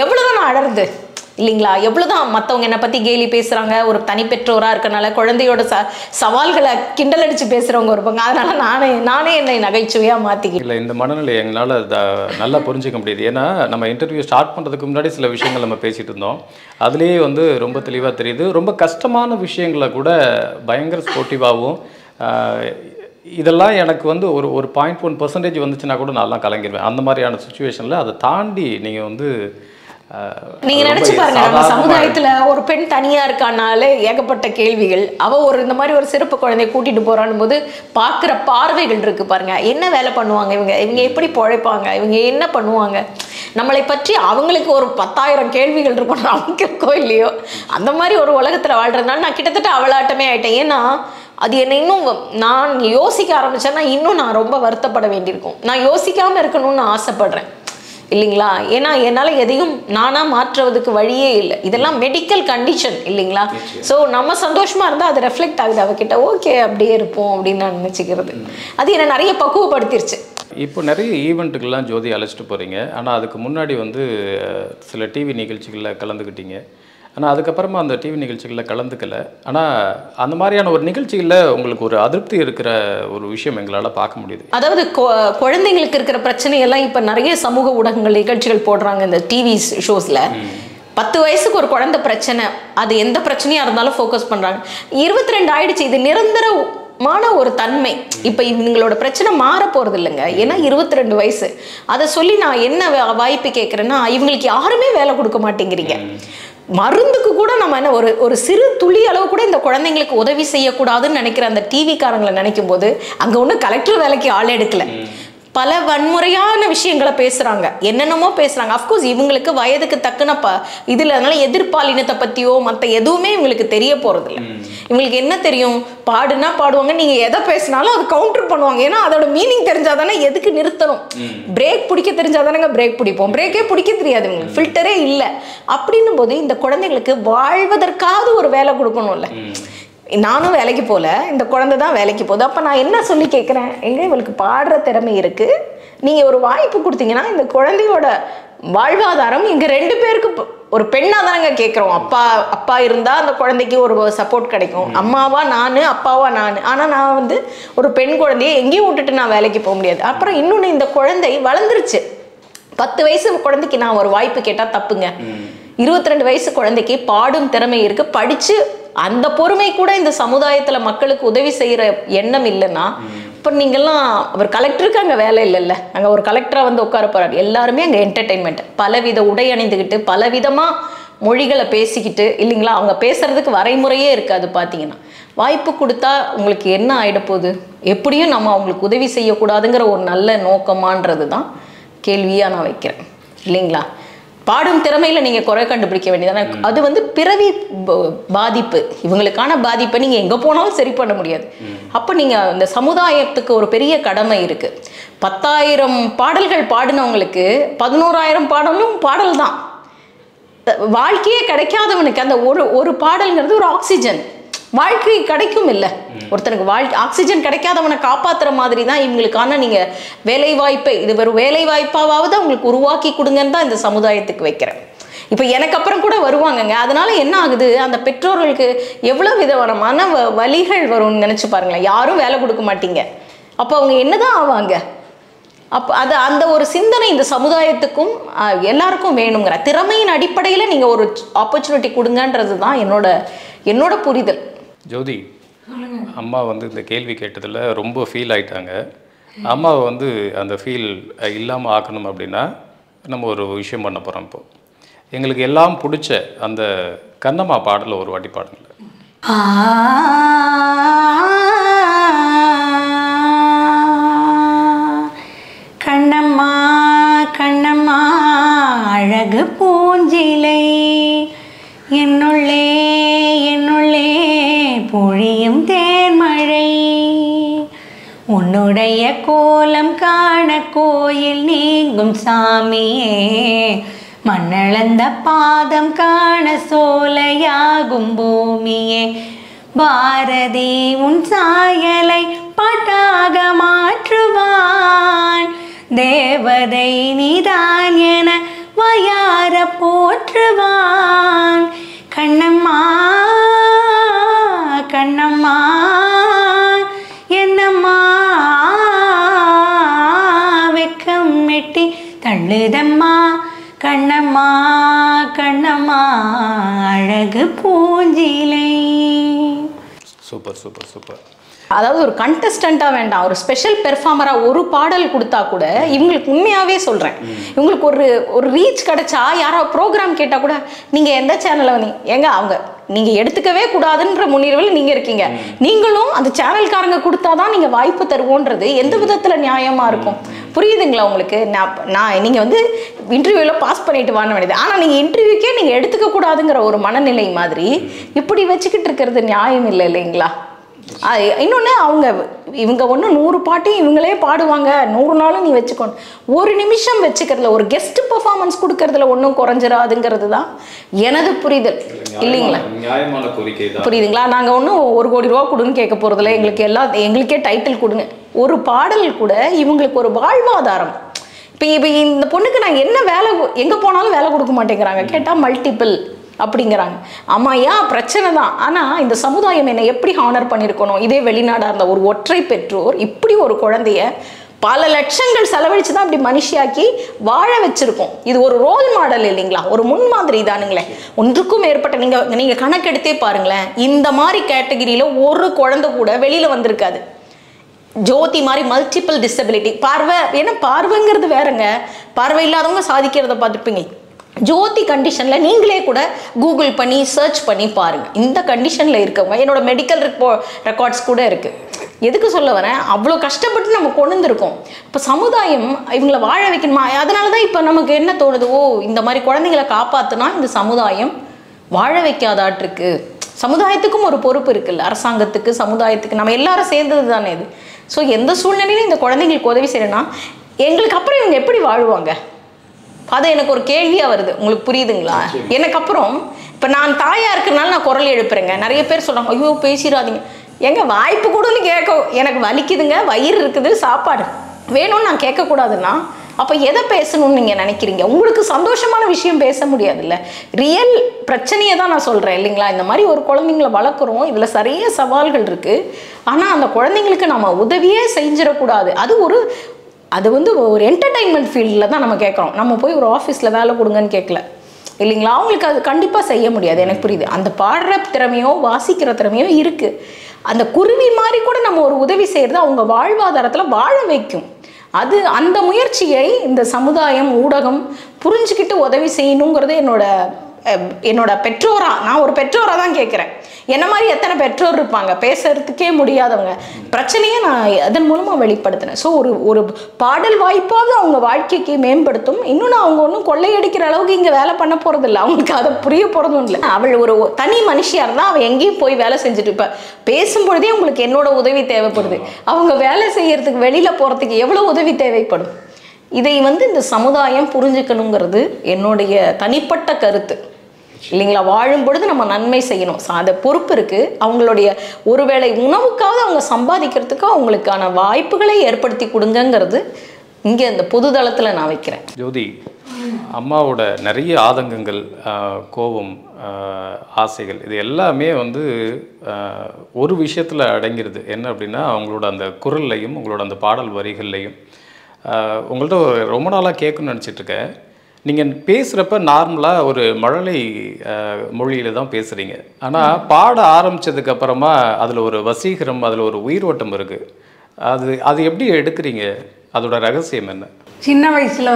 எவ்வளோதான் நான் அழறது இல்லைங்களா, எவ்வளோதான் மற்றவங்க என்னை பற்றி கேலி பேசுகிறாங்க. ஒரு தனிப்பெற்றோராக இருக்கனால குழந்தையோட சவால்களை கிண்டல் அடித்து பேசுகிறவங்க இருப்பாங்க. அதனால் நானே என்னை நகைச்சுவையாக மாற்றிக்கிட்டேன். இல்லை, இந்த மனநிலை எங்களால் நல்லா புரிஞ்சிக்க முடியுது. ஏன்னா நம்ம இன்டர்வியூ ஸ்டார்ட் பண்ணுறதுக்கு முன்னாடி சில விஷயங்கள் நம்ம பேசிகிட்டு இருந்தோம். அதுலேயே வந்து ரொம்ப தெளிவாக தெரியுது. ரொம்ப கஷ்டமான விஷயங்களை கூட பயங்கர ஸ்போர்ட்டிவாகவும் இதெல்லாம் எனக்கு வந்து ஒரு 0.1% வந்துச்சுன்னா கூட நான்லாம் கலங்கிடுவேன். அந்த மாதிரியான சுச்சுவேஷனில் அதை தாண்டி நீங்கள் வந்து நீங்க நினைச்சு பாருங்க, நம்ம சமுதாயத்துல ஒரு பெண் தனியா இருக்கானாலே ஏகப்பட்ட கேள்விகள். அவ ஒரு இந்த மாதிரி ஒரு சிறப்பு குழந்தைய கூட்டிட்டு போறான்னு போது பாக்குற பார்வைகள் இருக்கு பாருங்க. என்ன வேலை பண்ணுவாங்க இவங்க, இவங்க எப்படி பொழைப்பாங்க, இவங்க என்ன பண்ணுவாங்க, நம்மளை பற்றி அவங்களுக்கு ஒரு 10,000 கேள்விகள் இருக்கும். நமக்கு இருக்கோ இல்லையோ. அந்த மாதிரி ஒரு உலகத்துல வாழ்றதுனால நான் கிட்டத்தட்ட அவளாட்டமே ஆயிட்டேன். ஏன்னா அது என்னை இன்னும் நான் யோசிக்க ஆரம்பிச்சேன்னா இன்னும் நான் ரொம்ப வருத்தப்பட வேண்டியிருக்கும். நான் யோசிக்காம இருக்கணும்னு நான் ஆசைப்படுறேன் இல்லைங்களா. ஏன்னா என்னால் எதையும் நானாக மாற்றுவதுக்கு வழியே இல்லை. இதெல்லாம் மெடிக்கல் கண்டிஷன் இல்லைங்களா. ஸோ நம்ம சந்தோஷமாக இருந்தால் அது ரெஃப்ளெக்ட் ஆகுது அவகிட்ட. ஓகே, அப்படியே இருப்போம் அப்படின்னு நான் நினச்சிக்கிறது அது என்னை நிறைய பக்குவப்படுத்திருச்சு. இப்போ நிறைய ஈவெண்ட்டுக்கெல்லாம் ஜோதி அழைச்சிட்டு போகிறீங்க. ஆனால் அதுக்கு முன்னாடி வந்து சில டிவி நிகழ்ச்சிகளில் கலந்துக்கிட்டீங்க. ஆனால் அதுக்கப்புறமா அந்த டிவி நிகழ்ச்சிகளில் கலந்துக்கலை. ஆனால் அந்த மாதிரியான ஒரு நிகழ்ச்சியில் உங்களுக்கு ஒரு அதிருப்தி இருக்கிற ஒரு விஷயம் எங்களால் பார்க்க முடியுது. அதாவது குழந்தைங்களுக்கு இருக்கிற பிரச்சனையெல்லாம் இப்போ நிறைய சமூக ஊடகங்கள் நிகழ்ச்சிகள் போடுறாங்க. இந்த டிவி ஷோஸில் 10 வயசுக்கு ஒரு குழந்தை பிரச்சனை, அது எந்த பிரச்சனையாக இருந்தாலும் ஃபோக்கஸ் பண்ணுறாங்க. 22 ஆயிடுச்சு. இது நிரந்தரமான ஒரு தன்மை. இப்போ இவங்களோட பிரச்சனை மாற போகிறது இல்லைங்க. ஏன்னா 22 வயசு. அதை சொல்லி நான் என்ன வாய்ப்பு கேட்குறேன்னா, இவங்களுக்கு யாருமே வேலை கொடுக்க மாட்டேங்கிறீங்க. மருந்துக்கு கூட நம்ம என்ன ஒரு ஒரு சிறு துளி அளவு கூட இந்த குழந்தைகளுக்கு உதவி செய்ய கூடாதுன்னு நினைக்கிற அந்த டிவி காரங்களை நினைக்கும்போது அங்க ஒண்ணு கலெக்டர் வேலைக்கு ஆள் எடுக்கல பல வன்முறையான விஷயங்களை பேசுறாங்க என்னென்னமோ பேசுறாங்க ஆஃப் கோர்ஸ் இவங்களுக்கு வயதுக்கு தக்கன இதனால எதிர்பாலினத்தை பத்தியோ மத்த எதுவுமே இவங்களுக்கு தெரிய போறது இல்ல இவங்களுக்கு என்ன தெரியும் பாடுனா பாடுவாங்க நீங்க எதை பேசினாலும் அது கவுண்டர் பண்ணுவாங்க ஏனா அதோட மீனிங் தெரிஞ்சாதானே எதுக்கு நிறுத்தணும் பிரேக் பிடிக்க தெரிஞ்சாதானேங்க பிரேக் பிடிப்போம் பிரேக்கே பிடிக்க தெரியாது உங்களுக்கு ஃபில்டரே இல்ல அப்படினும்போது இந்த குழந்தைகளுக்கு வாழ்வதற்காவது ஒரு வேலை கொடுக்கணும்ல நானும் வேலைக்கு போல இந்த குழந்தை தான் வேலைக்கு போகுது அப்போ நான் என்ன சொல்லி கேட்குறேன் எங்க இவளுக்கு பாடுற திறமை இருக்கு நீங்கள் ஒரு வாய்ப்பு கொடுத்தீங்கன்னா இந்த குழந்தையோட வாழ்வாதாரம் இங்கே ரெண்டு பேருக்கு ஒரு பெண்ணாக தானங்க கேட்குறோம் அப்பா அப்பா இருந்தால் அந்த குழந்தைக்கு ஒரு சப்போர்ட் கிடைக்கும் அம்மாவா நான் அப்பாவா நான் ஆனால் நான் வந்து ஒரு பெண் குழந்தைய எங்கேயும் விட்டுட்டு நான் வேலைக்கு போக முடியாது அப்புறம் இன்னொன்று இந்த குழந்தை வளர்ந்துருச்சு 10 வயசு குழந்தைக்கு நான் ஒரு வாய்ப்பு கேட்டால் தப்புங்க 22 வயசு குழந்தைக்கு பாடும் திறமை இருக்கு படித்து அந்த பொறுமை கூட இந்த சமுதாயத்துல மக்களுக்கு உதவி செய்யற எண்ணம் இல்லைன்னா இப்ப நீங்கெல்லாம் ஒரு கலெக்டருக்கு அங்கே வேலை இல்லைல்ல அங்கே ஒரு கலெக்டரா வந்து உட்கார போறாரு எல்லாருமே அங்கே என்டர்டெயின்மெண்ட் பலவித உடை அணிந்துக்கிட்டு பலவிதமா மொழிகளை பேசிக்கிட்டு இல்லைங்களா அவங்க பேசுறதுக்கு வரைமுறையே இருக்காது பார்த்தீங்கன்னா வாய்ப்பு கொடுத்தா உங்களுக்கு என்ன ஆயிட போகுது எப்படியும் நம்ம அவங்களுக்கு உதவி செய்யக்கூடாதுங்கிற ஒரு நல்ல நோக்கமானது தான் கேள்வியா நான் வைக்கிறேன் இல்லைங்களா பாடும் திறமையில நீங்க குறை கண்டுபிடிக்க வேண்டியதானே அது வந்து பிறவி பாதிப்பு இவங்களுக்கான பாதிப்பை நீங்க எங்க போனாலும் சரி பண்ண முடியாது அப்ப நீங்க இந்த சமுதாயத்துக்கு ஒரு பெரிய கடமை இருக்கு 10,000 பாடல்கள் பாடினவங்களுக்கு 11,000 பாடலும் பாடல் தான் வாழ்க்கையே கிடைக்காதவனுக்கு அந்த ஒரு பாடல்ங்கிறது ஒரு ஆக்சிஜன் வாழ்க்கை கிடைக்கும் இல்லை ஒருத்தனுக்கு ஆக்சிஜன் கிடைக்காதவனை காப்பாத்துற மாதிரி தான் இவங்களுக்கான நீங்க வேலை வாய்ப்பை இது ஒரு வேலை வாய்ப்பாவது அவங்களுக்கு உருவாக்கி கொடுங்கன்னு தான் இந்த சமுதாயத்துக்கு வைக்கிறேன் இப்போ எனக்கு அப்புறம் கூட வருவாங்கங்க அதனால என்ன ஆகுது அந்த பெற்றோர்களுக்கு எவ்வளோ விதமான வலிகள் வரும்னு நினைச்சு பாருங்களேன் யாரும் வேலை கொடுக்க மாட்டீங்க அப்போ அவங்க என்னதான் ஆவாங்க அப்போ அது அந்த ஒரு சிந்தனை இந்த சமுதாயத்துக்கும் எல்லாருக்கும் வேணுங்கிற திறமையின் அடிப்படையில் நீங்கள் ஒரு ஆப்பர்ச்சுனிட்டி கொடுங்கன்றது தான் என்னோட புரிதல் ஜோதி அம்மா வந்து இந்த கேள்வி கேட்டதில் ரொம்ப ஃபீல் ஆகிட்டாங்க அம்மாவை வந்து அந்த ஃபீல் இல்லாமல் ஆக்கணும் அப்படின்னா நம்ம ஒரு விஷயம் பண்ண போகிறோம் இப்போ எங்களுக்கு எல்லாம் பிடிச்ச அந்த கண்ணம்மா பாடலை ஒரு வாட்டி பாடுங்கள கண்ணம்மா கண்ணம்மா அழகு பூஞ்சிலை என்னுள்ளே என்னுள்ளே பொழியும் தேன்மழை உன்னுடைய கோலம் காண கோயில் நீங்கும் சாமியே மண்ணளந்த பாதம் காண சோலையாகும் பூமியே பாரதி உன் சாயலை பாட்டாக மாற்றுவான் தேவதை நீதான் என வயார போற்றுவான் கண்ணம்மா கண்ணம்மா என்னம்மா வெக்கம் மெட்டி தள்ளுதம்மா கண்ணம்மா கண்ணம்மா அழகு பூஞ்சிலை சூப்பர் சூப்பர் சூப்பர் அதாவது ஒரு கண்டஸ்டண்டா வேண்டாம் ஒரு ஸ்பெஷல் பெர்ஃபார்மரா ஒரு பாடல் கொடுத்தா கூட இவங்களுக்கு உண்மையாவே சொல்றேன் இவங்களுக்கு ஒரு ரீச் கிடைச்சா யாராவது ப்ரோக்ராம் கேட்டா கூட நீங்க எந்த சேனல்ல எங்க அவங்க நீங்க எடுத்துக்கவே கூடாதுன்ற முன்னிலையில் நீங்க இருக்கீங்க நீங்களும் அந்த சேனல்காரங்க கொடுத்தாதான் நீங்க வாய்ப்பு தருவோன்றது எந்த விதத்துல நியாயமா இருக்கும் புரியுதுங்களா உங்களுக்கு நான் நீங்க வந்து இன்டர்வியூல பாஸ் பண்ணிட்டு வாங்க வேண்டியது ஆனா நீங்க இன்டர்வியூக்கே நீங்க எடுத்துக்க கூடாதுங்கிற ஒரு மனநிலை மாதிரி இப்படி வச்சுக்கிட்டு இருக்கிறது நியாயம் இல்லை இல்லைங்களா இன்னொன்று இவங்க ஒன்று 100 பாட்டையும் இவங்களே பாடுவாங்க 100 நாளும் நீ வச்சுக்கணும் ஒரு நிமிஷம் வச்சுக்கிறதுல ஒரு கெஸ்ட் பெர்ஃபார்மன்ஸ் கொடுக்கறதுல ஒன்றும் குறைஞ்சிடாதுங்கிறது தான் எனது புரிதல் இல்லைங்களா புரியுதுங்களா நாங்கள் ஒன்றும் 1 கோடி ரூபா கொடுன்னு கேட்க போகிறதில்ல எங்களுக்கு எங்களுக்கே டைட்டில் கொடுங்க ஒரு பாடல் கூட இவங்களுக்கு ஒரு வாழ்வாதாரம் இப்போ இந்த பொண்ணுக்கு நாங்கள் என்ன வேலை எங்கே போனாலும் வேலை கொடுக்க மாட்டேங்கிறாங்க கேட்டால் மல்டிபிள் அப்படிங்கிறாங்க ஆமாம் ஏன் பிரச்சனை தான் ஆனால் இந்த சமுதாயம் என்னை எப்படி ஹானர் பண்ணியிருக்கணும் இதே வெளிநாடாக இருந்த ஒரு ஒற்றை பெற்றோர் இப்படி ஒரு குழந்தைய பல லட்சங்கள் செலவழித்து தான் இப்படி மனுஷியாக்கி வாழ வச்சுருக்கோம் இது ஒரு ரோல் மாடல் இல்லைங்களா ஒரு முன்மாதிரி தானுங்களே ஒன்றுக்கும் மேற்பட்ட நீங்கள் கணக்கெடுத்தே பாருங்களேன் இந்த மாதிரி கேட்டகிரியில் ஒரு குழந்தை கூட வெளியில் வந்திருக்காது ஜோதி மாதிரி மல்டிபிள் டிசபிலிட்டி பார்வை ஏன்னா பார்வைங்கிறது வேறங்க பார்வை இல்லாதவங்க சாதிக்கிறத பார்த்துருப்பீங்க ஜோதி கண்டிஷன்ல நீங்களே கூட கூகுள் பண்ணி சர்ச் பண்ணி பாருங்க. இந்த கண்டிஷன்ல இருக்கவங்க என்னோட மெடிக்கல் ரெக்கார்ட்ஸ் கூட இருக்கு. எதுக்கு சொல்ல வரேன், அவ்வளோ கஷ்டப்பட்டு நம்ம கொண்டுருக்கோம். இப்போ சமுதாயம் இவங்களை வாழ வைக்கணுமா, அதனால தான் இப்போ நமக்கு என்ன தோணுது, ஓ இந்த மாதிரி குழந்தைங்களை காப்பாற்றினா இந்த சமுதாயம் வாழ வைக்காதாட்டிருக்கு. சமுதாயத்துக்கும் ஒரு பொறுப்பு இருக்குல்ல, அரசாங்கத்துக்கு சமுதாயத்துக்கு நம்ம எல்லாரும் சேர்ந்தது தானே இது. ஸோ எந்த சூழ்நிலையிலும் இந்த குழந்தைங்களுக்கு உதவி செய்யணும்னா எங்களுக்கு அப்புறம் இவங்க எப்படி வாழுவாங்க, அது எனக்கு ஒரு கேள்வியாக வருது. உங்களுக்கு புரியுதுங்களா? எனக்கு அப்புறம் இப்போ நான் தாயாக இருக்கிறனால நான் குரல் எழுப்புறேங்க. நிறைய பேர் சொல்கிறாங்க ஐயோ பேசிடாதீங்க, எங்கள் வாய்ப்பு கூடன்னு கேட்க எனக்கு வலிக்குதுங்க, வயிறு இருக்குது, சாப்பாடு வேணும்னு நான் கேட்கக்கூடாதுன்னா அப்போ எதை பேசணும்னு நீங்கள் நினைக்கிறீங்க? உங்களுக்கு சந்தோஷமான விஷயம் பேச முடியாதுல்ல, ரியல் பிரச்சனையை தான் நான் சொல்கிறேன் இல்லைங்களா. இந்த மாதிரி ஒரு குழந்தைங்களை வளர்க்குறோம், இதில் நிறைய சவால்கள் இருக்குது. ஆனால் அந்த குழந்தைங்களுக்கு நம்ம உதவியே செஞ்சிடக்கூடாது. அது வந்து ஒரு என்டர்டெயின்மெண்ட் ஃபீல்டில் தான் நம்ம கேட்குறோம். நம்ம போய் ஒரு ஆஃபீஸில் வேலை கொடுங்கன்னு கேட்கல இல்லைங்களா. அவங்களுக்கு அது கண்டிப்பாக செய்ய முடியாது, எனக்கு புரியுது. அந்த பாடுற திறமையோ வாசிக்கிற திறமையோ இருக்குது. அந்த குருவி மாதிரி கூட நம்ம ஒரு உதவி செய்கிறது அவங்க வாழ்வாதாரத்தில் வாழ வைக்கும். அது அந்த முயற்சியை இந்த சமுதாயம் ஊடகம் புரிஞ்சுக்கிட்டு உதவி செய்யணுங்கிறது என்னோட பெற்றோராக, நான் ஒரு பெற்றோராக தான் கேட்குறேன். என்ன மாதிரி எத்தனை பெற்றோர் இருப்பாங்க பேசுறதுக்கே முடியாதவங்க, பிரச்சனையை நான் அதன் மூலமாக வெளிப்படுத்தினேன். ஸோ ஒரு பாடல் வாய்ப்பாக அவங்க வாழ்க்கைக்கு மேம்படுத்தும். இன்னும் நான் அவங்க ஒன்றும் கொள்ளையடிக்கிற அளவுக்கு இங்கே வேலை பண்ண போகிறது இல்லை, அவங்களுக்கு அதை புரிய போகிறதும் இல்லை. அவள் ஒரு தனி மனுஷியாக இருந்தால் அவள் எங்கேயும் போய் வேலை செஞ்சுட்டு, இப்போ பேசும்பொழுதே உங்களுக்கு என்னோட உதவி தேவைப்படுது, அவங்க வேலை செய்கிறதுக்கு வெளியில் போகிறதுக்கு எவ்வளோ உதவி தேவைப்படும். இதை இந்த சமுதாயம் புரிஞ்சுக்கணுங்கிறது என்னுடைய தனிப்பட்ட கருத்து இல்லைங்களா. வாழும் பொழுது நம்ம நன்மை செய்யணும், அதை பொறுப்பு இருக்குது. அவங்களுடைய ஒருவேளை உணவுக்காவது அவங்க சம்பாதிக்கிறதுக்கு அவங்களுக்கான வாய்ப்புகளை ஏற்படுத்தி கொடுங்கிறது இங்கே இந்த பொதுதளத்தில் நான் வைக்கிறேன். ஜோதி அம்மாவோட நிறைய ஆதங்கங்கள், கோபம், ஆசைகள், இது எல்லாமே ஒரு விஷயத்தில் அடங்கிடுது. என்ன அப்படின்னா அவங்களோட அந்த குரல்லையும் உங்களோட அந்த பாடல் வரிகள்லையும் உங்கள்கிட்ட ரொம்ப நாளாக கேட்கணும்னு நினச்சிட்ருக்கேன். நீங்கள் பேசுகிறப்ப நார்மலாக ஒரு மழலை மொழியில் தான் பேசுகிறீங்க, ஆனால் பாட ஆரம்பித்ததுக்கப்புறமா அதில் ஒரு வசீகரம், அதில் ஒரு உயிரோட்டம் இருக்குது. அது எப்படி எடுக்கிறீங்க, அதோட ரகசியம் என்ன? சின்ன வயசில்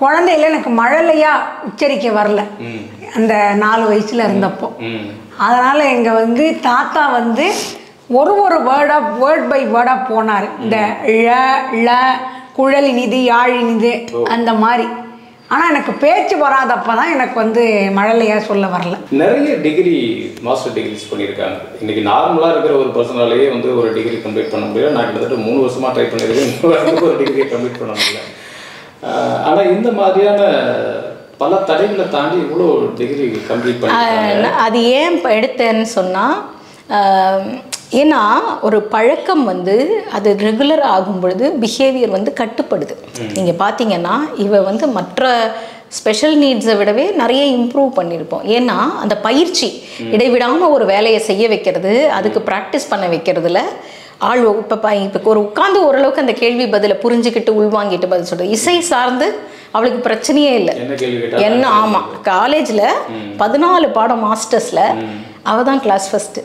குழந்தையில எனக்கு மழலையாக உச்சரிக்க வரல, அந்த 4 வயசில் இருந்தப்போ. அதனால் எங்கள் தாத்தா ஒரு வேர்டாக வேர்ட் பை வேர்டாக போனார். இந்த ழ ள குழலினிது யாழினிது அந்த மாதிரி. ஆனால் எனக்கு பேச்சு வராதப்போ தான் எனக்கு மழலையாக சொல்ல வரல. நிறைய டிகிரி, மாஸ்டர் டிகிரிஸ் பண்ணியிருக்காங்க. இன்றைக்கி நார்மலாக இருக்கிற ஒரு பர்சனாலேயே ஒரு டிகிரி கம்ப்ளீட் பண்ண முடியல. நான் கிட்டத்தட்ட 3 வருஷமாக ட்ரை பண்ணியிருக்கேன், ஒரு டிகிரியை கம்ப்ளீட் பண்ண முடியல. ஆனால் இந்த மாதிரியான பல தடைகளை தாண்டி இவ்வளோ டிகிரி கம்ப்ளீட் பண்ண, அது ஏன் எடுத்தேன்னு சொன்னால், ஏன்னா ஒரு பழக்கம் அது ரெகுலர் ஆகும் பொழுது பிஹேவியர் கட்டுப்படுது. நீங்கள் பார்த்தீங்கன்னா இவ மற்ற ஸ்பெஷல் நீட்ஸை விடவே நிறைய இம்ப்ரூவ் பண்ணியிருப்போம். ஏன்னா அந்த பயிற்சி இடைவிடாமல் ஒரு வேலையை செய்ய வைக்கிறது, அதுக்கு ப்ராக்டிஸ் பண்ண வைக்கிறதுல ஆள் இப்போ ஒரு உட்காந்து ஓரளவுக்கு அந்த கேள்வி பதிலை புரிஞ்சுக்கிட்டு உள்வாங்கிட்டு பதில் சொல்கிறது. இசை சார்ந்து அவளுக்கு பிரச்சனையே இல்லை என்ன. ஆமாம், காலேஜில் 14 பாடம் மாஸ்டர்ஸில் அவள் தான் கிளாஸ் ஃபஸ்ட்டு.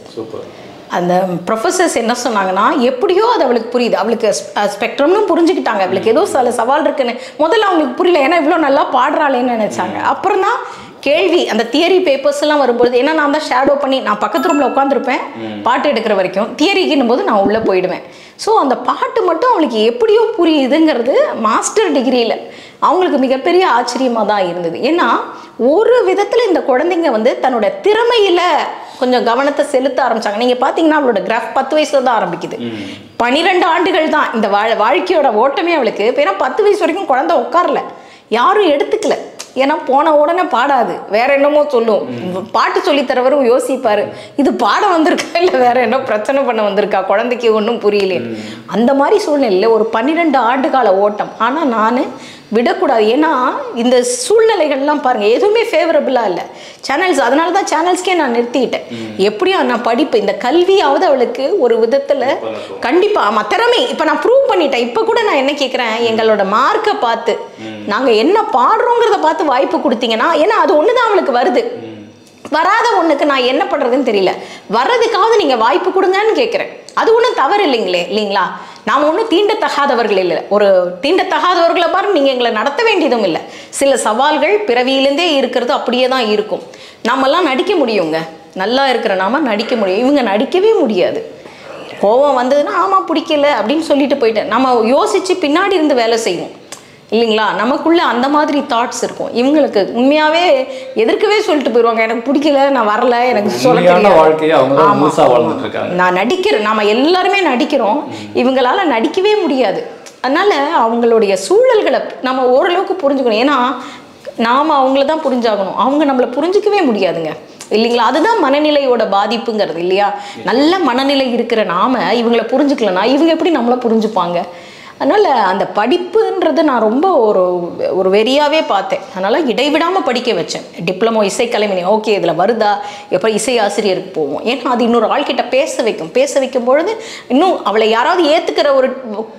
அந்த ப்ரொஃபஸர்ஸ் என்ன சொன்னாங்கன்னா, எப்படியோ அது அவளுக்கு புரியுது, அவளுக்கு ஸ்பெக்ட்ரம்னு புரிஞ்சுக்கிட்டாங்க. அவளுக்கு ஏதோ சில சவால் இருக்குன்னு முதல்ல அவங்களுக்கு புரியல, ஏன்னா இவ்வளோ நல்லா பாடுறாளேன்னு நினச்சாங்க. அப்புறம் தான் கேள்வி, அந்த தியரி பேப்பர்ஸ்லாம் வரும்பொழுது, ஏன்னா நான் தான் ஷேடோ பண்ணி நான் பக்கத்து ரூமில் உட்காந்துருப்பேன் பாட்டு எடுக்கிற வரைக்கும், தியரிக்குன்னும் போது நான் உள்ளே போயிடுவேன். ஸோ அந்த பாட்டு மட்டும் அவளுக்கு எப்படியோ புரியுதுங்கிறது மாஸ்டர் டிகிரியில் அவங்களுக்கு மிகப்பெரிய ஆச்சரியமாக தான் இருந்தது. ஏன்னா ஒரு விதத்தில் இந்த குழந்தைங்க தன்னோட திறமையில் கொஞ்சம் கவனத்தை செலுத்த ஆரம்பிச்சாங்க. நீங்கள் பார்த்தீங்கன்னா அவளோட கிராஃப் 10 வயசில் தான் ஆரம்பிக்குது. 12 ஆண்டுகள் தான் இந்த வாழ்க்கையோட ஓட்டமே அவளுக்கு. ஏன்னா 10 வயசு வரைக்கும் குழந்தை உட்காரல, யாரும் எடுத்துக்கல. ஏன்னா போன உடனே பாடாது, வேற என்னமோ சொல்லும். பாட்டு சொல்லித்தரவரும் யோசிப்பாரு, இது பாட வந்திருக்கா இல்லை வேற என்ன பிரச்சனை பண்ண வந்திருக்கா, குழந்தைக்கு ஒன்றும் புரியல. அந்த மாதிரி சூழ்நிலையில் ஒரு 12 ஆண்டு கால ஓட்டம். ஆனால் நான் விடக்கூடாது, ஏன்னா இந்த சூழ்நிலைகள்லாம் பாருங்கள் எதுவுமே ஃபேவரபுளாக இல்லை. சேனல்ஸ், அதனால தான் சேனல்ஸ்க்கே நான் நிறுத்திக்கிட்டேன். எப்படியும் நான் படிப்பு, இந்த கல்வியாவது அவளுக்கு ஒரு விதத்தில் கண்டிப்பாக. ஆமாம், திறமை இப்போ நான் ப்ரூவ் பண்ணிட்டேன். இப்போ கூட நான் என்ன கேட்குறேன், எங்களோட மார்க்கை பார்த்து நாங்கள் என்ன பாடுறோங்கிறத பார்த்து வாய்ப்பு கொடுத்தீங்கன்னா, ஏன்னா அது ஒன்று தான் அவளுக்கு வருது, வராத ஒன்றுக்கு நான் என்ன பண்ணுறதுன்னு தெரியல, வர்றதுக்காவது நீங்கள் வாய்ப்பு கொடுங்கன்னு கேட்குறேன். அது ஒன்றும் தவறு இல்லைங்களா. நாம் ஒன்றும் தீண்டத்தகாதவர்கள் இல்லை. ஒரு தீண்டத்தகாதவர்களை பாரு, நீங்கள் எங்களை நடத்த வேண்டியதும் இல்லை. சில சவால்கள் பிறவியிலேருந்தே இருக்கிறது, அப்படியே தான் இருக்கும். நாமெல்லாம் நடிக்க முடியுங்க, நல்லா இருக்கிற நாம நடிக்க முடியும். இவங்க நடிக்கவே முடியாது. கோபம் வந்ததுன்னா ஆமாம் பிடிக்கல அப்படின்னு சொல்லிட்டு போயிட்டேன். நம்ம யோசித்து பின்னாடி இருந்து வேலை செய்வோம் இல்லைங்களா? நமக்குள்ளே அந்த மாதிரி தாட்ஸ் இருக்கும். இவங்களுக்கு உண்மையாகவே எதிர்க்கவே சொல்லிட்டு போயிடுவாங்க, எனக்கு பிடிக்கல, நான் வரல, எனக்கு சொல்ல நான் நடிக்கிறேன். நாம் எல்லாருமே நடிக்கிறோம், இவங்களால் நடிக்கவே முடியாது. அதனால் அவங்களுடைய சூழல்களை நம்ம ஓரளவுக்கு புரிஞ்சுக்கணும். ஏன்னா நாம் அவங்கள தான் புரிஞ்சாகணும், அவங்க நம்மளை புரிஞ்சிக்கவே முடியாதுங்க இல்லைங்களா? அதுதான் மனநிலையோட பாதிப்புங்கிறது இல்லையா? நல்ல மனநிலை இருக்கிற நாம இவங்களை புரிஞ்சுக்கலன்னா இவங்க எப்படி நம்மளை புரிஞ்சுப்பாங்க? அதனால் அந்த படிப்புன்றது நான் ரொம்ப ஒரு வெறியாகவே பார்த்தேன். அதனால் இடைவிடாமல் படிக்க வச்சேன். டிப்ளமோ இசைக்கலைமணி, ஓகே இதில் வருதா, எப்போ இசை ஆசிரியருக்கு போவோம். ஏன்னா அது இன்னொரு ஆள்கிட்ட பேச வைக்கும். பேச வைக்கும் பொழுது இன்னும் அவளை யாராவது ஏற்றுக்கிற ஒரு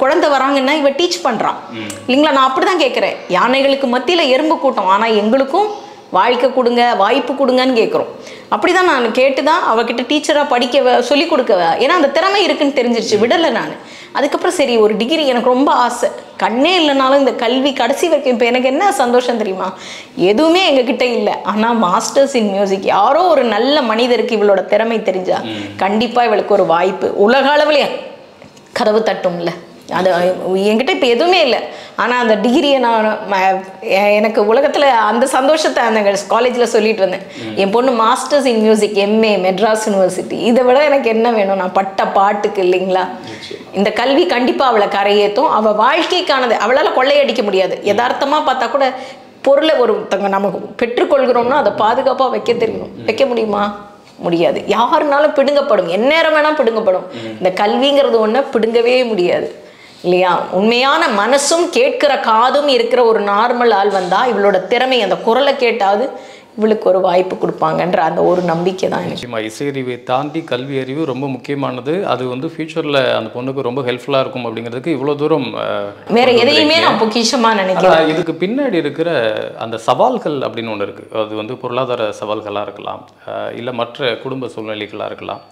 குழந்தை வராங்கன்னா இவ டீச் பண்ணுறான் இல்லைங்களா? நான் அப்படி தான் கேட்குறேன், யானைகளுக்கு மத்தியில் எறும்பு கூட்டம், ஆனால் எங்களுக்கும் வாழ்க்கை கொடுங்க, வாய்ப்பு கொடுங்கன்னு கேட்குறோம். அப்படி தான் நான் கேட்டு தான் அவகிட்ட டீச்சராக படிக்க சொல்லிக் கொடுக்க. ஏன்னா அந்த திறமை இருக்குதுன்னு தெரிஞ்சிருச்சு, விடலை நான். அதுக்கப்புறம் சரி ஒரு டிகிரி எனக்கு ரொம்ப ஆசை, கண்ணே இல்லைனாலும் இந்த கல்வி கடைசி வரைக்கும். இப்போ எனக்கு என்ன சந்தோஷம் தெரியுமா, எதுவுமே எங்ககிட்ட இல்லை, ஆனால் மாஸ்டர்ஸ் இன் மியூசிக் யாரோ ஒரு நல்ல மனிதருக்கு இவளோட திறமை தெரிஞ்சா கண்டிப்பாக இவளுக்கு ஒரு வாய்ப்பு உலக அளவுலையே கதவு தட்டும்ல. அது என்கிட்ட இப்போ எதுவுமே இல்லை, ஆனால் அந்த டிகிரியை நான் எனக்கு உலகத்தில் அந்த சந்தோஷத்தை அந்த காலேஜில் சொல்லிட்டு வந்தேன். என் பொண்ணு masters in music, MA Madras university, இதை விட எனக்கு என்ன வேணும்? நான் பட்ட பாட்டுக்கு இல்லைங்களா? இந்த கல்வி கண்டிப்பாக அவளை கரையேற்றும். அவள் வாழ்க்கைக்கானது அவளால் கொள்ளையடிக்க முடியாது. யதார்த்தமாக பார்த்தா கூட பொருளை ஒருத்தவங்க நமக்கு பெற்றுக்கொள்கிறோம்னா அதை பாதுகாப்பாக வைக்க தெரியணும். வைக்க முடியுமா? முடியாது. யாருனாலும் பிடுங்கப்படும், எந்நேரம் வேணால் பிடுங்கப்படும். இந்த கல்விங்கிறது ஒன்று பிடுங்கவே முடியாது இல்லையா? உண்மையான மனசும் கேட்கிற காதும் இருக்கிற ஒரு நார்மல் ஆள் வந்தா இவளோட திறமை அந்த குரலை கேட்டாவது இவளுக்கு ஒரு வாய்ப்பு கொடுப்பாங்கன்ற அந்த ஒரு நம்பிக்கை தான். நிச்சயமா இசையறிவை தாண்டி கல்வி அறிவு ரொம்ப முக்கியமானது. அது வந்து ஃபியூச்சர்ல அந்த பொண்ணுக்கு ரொம்ப ஹெல்ப்ஃபுல்லா இருக்கும். அப்படிங்கிறதுக்கு இவ்வளோ தூரம் வேற எதையுமே நான் பொக்கிஷமா நினைக்கிறேன். இதுக்கு பின்னாடி இருக்கிற அந்த சவால்கள் அப்படின்னு ஒன்று இருக்கு. அது வந்து பொருளாதார சவால்களா இருக்கலாம், இல்லை மற்ற குடும்ப சூழ்நிலைகளா இருக்கலாம்.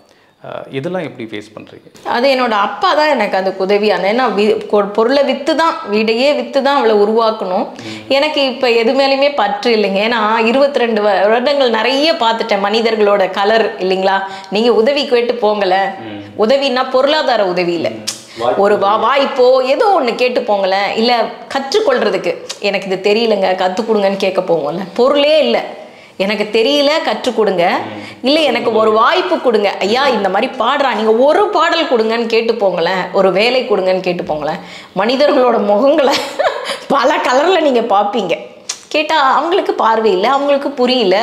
இதெல்லாம் எப்படி ஃபேஸ் பண்ணுறீங்க? அது என்னோட அப்பா தான் எனக்கு அந்த உதவியான. ஏன்னா பொருளை விற்று தான், வீடையே விற்று தான் அவளை உருவாக்கணும். எனக்கு இப்போ எது மேலேயுமே பற்று இல்லைங்க. ஏன்னா 22 வருடங்கள் நிறைய பார்த்துட்டேன் மனிதர்களோட கலர் இல்லைங்களா? நீங்கள் உதவி கேட்டு போங்கல, உதவின்னா பொருளாதார உதவி இல்லை, ஒரு வாய்ப்போ ஏதோ ஒன்று கேட்டு போங்கல, இல்லை கற்றுக்கொள்றதுக்கு எனக்கு இது தெரியலங்க கற்றுக் கொடுங்கன்னு கேட்க போங்கல. பொருளே இல்லை, எனக்கு தெரியல கற்றுக் கொடுங்க, இல்லை எனக்கு ஒரு வாய்ப்பு கொடுங்க, ஐயா இந்த மாதிரி பாடுறான் நீங்கள் ஒரு பாடல் கொடுங்கன்னு கேட்டு போங்களேன், ஒரு வேலை கொடுங்கன்னு கேட்டு போங்களேன். மனிதர்களோட முகங்களை பல கலரில் நீங்கள் பார்ப்பீங்க. கேட்டால் அவங்களுக்கு பார்வை இல்லை, அவங்களுக்கு புரியல.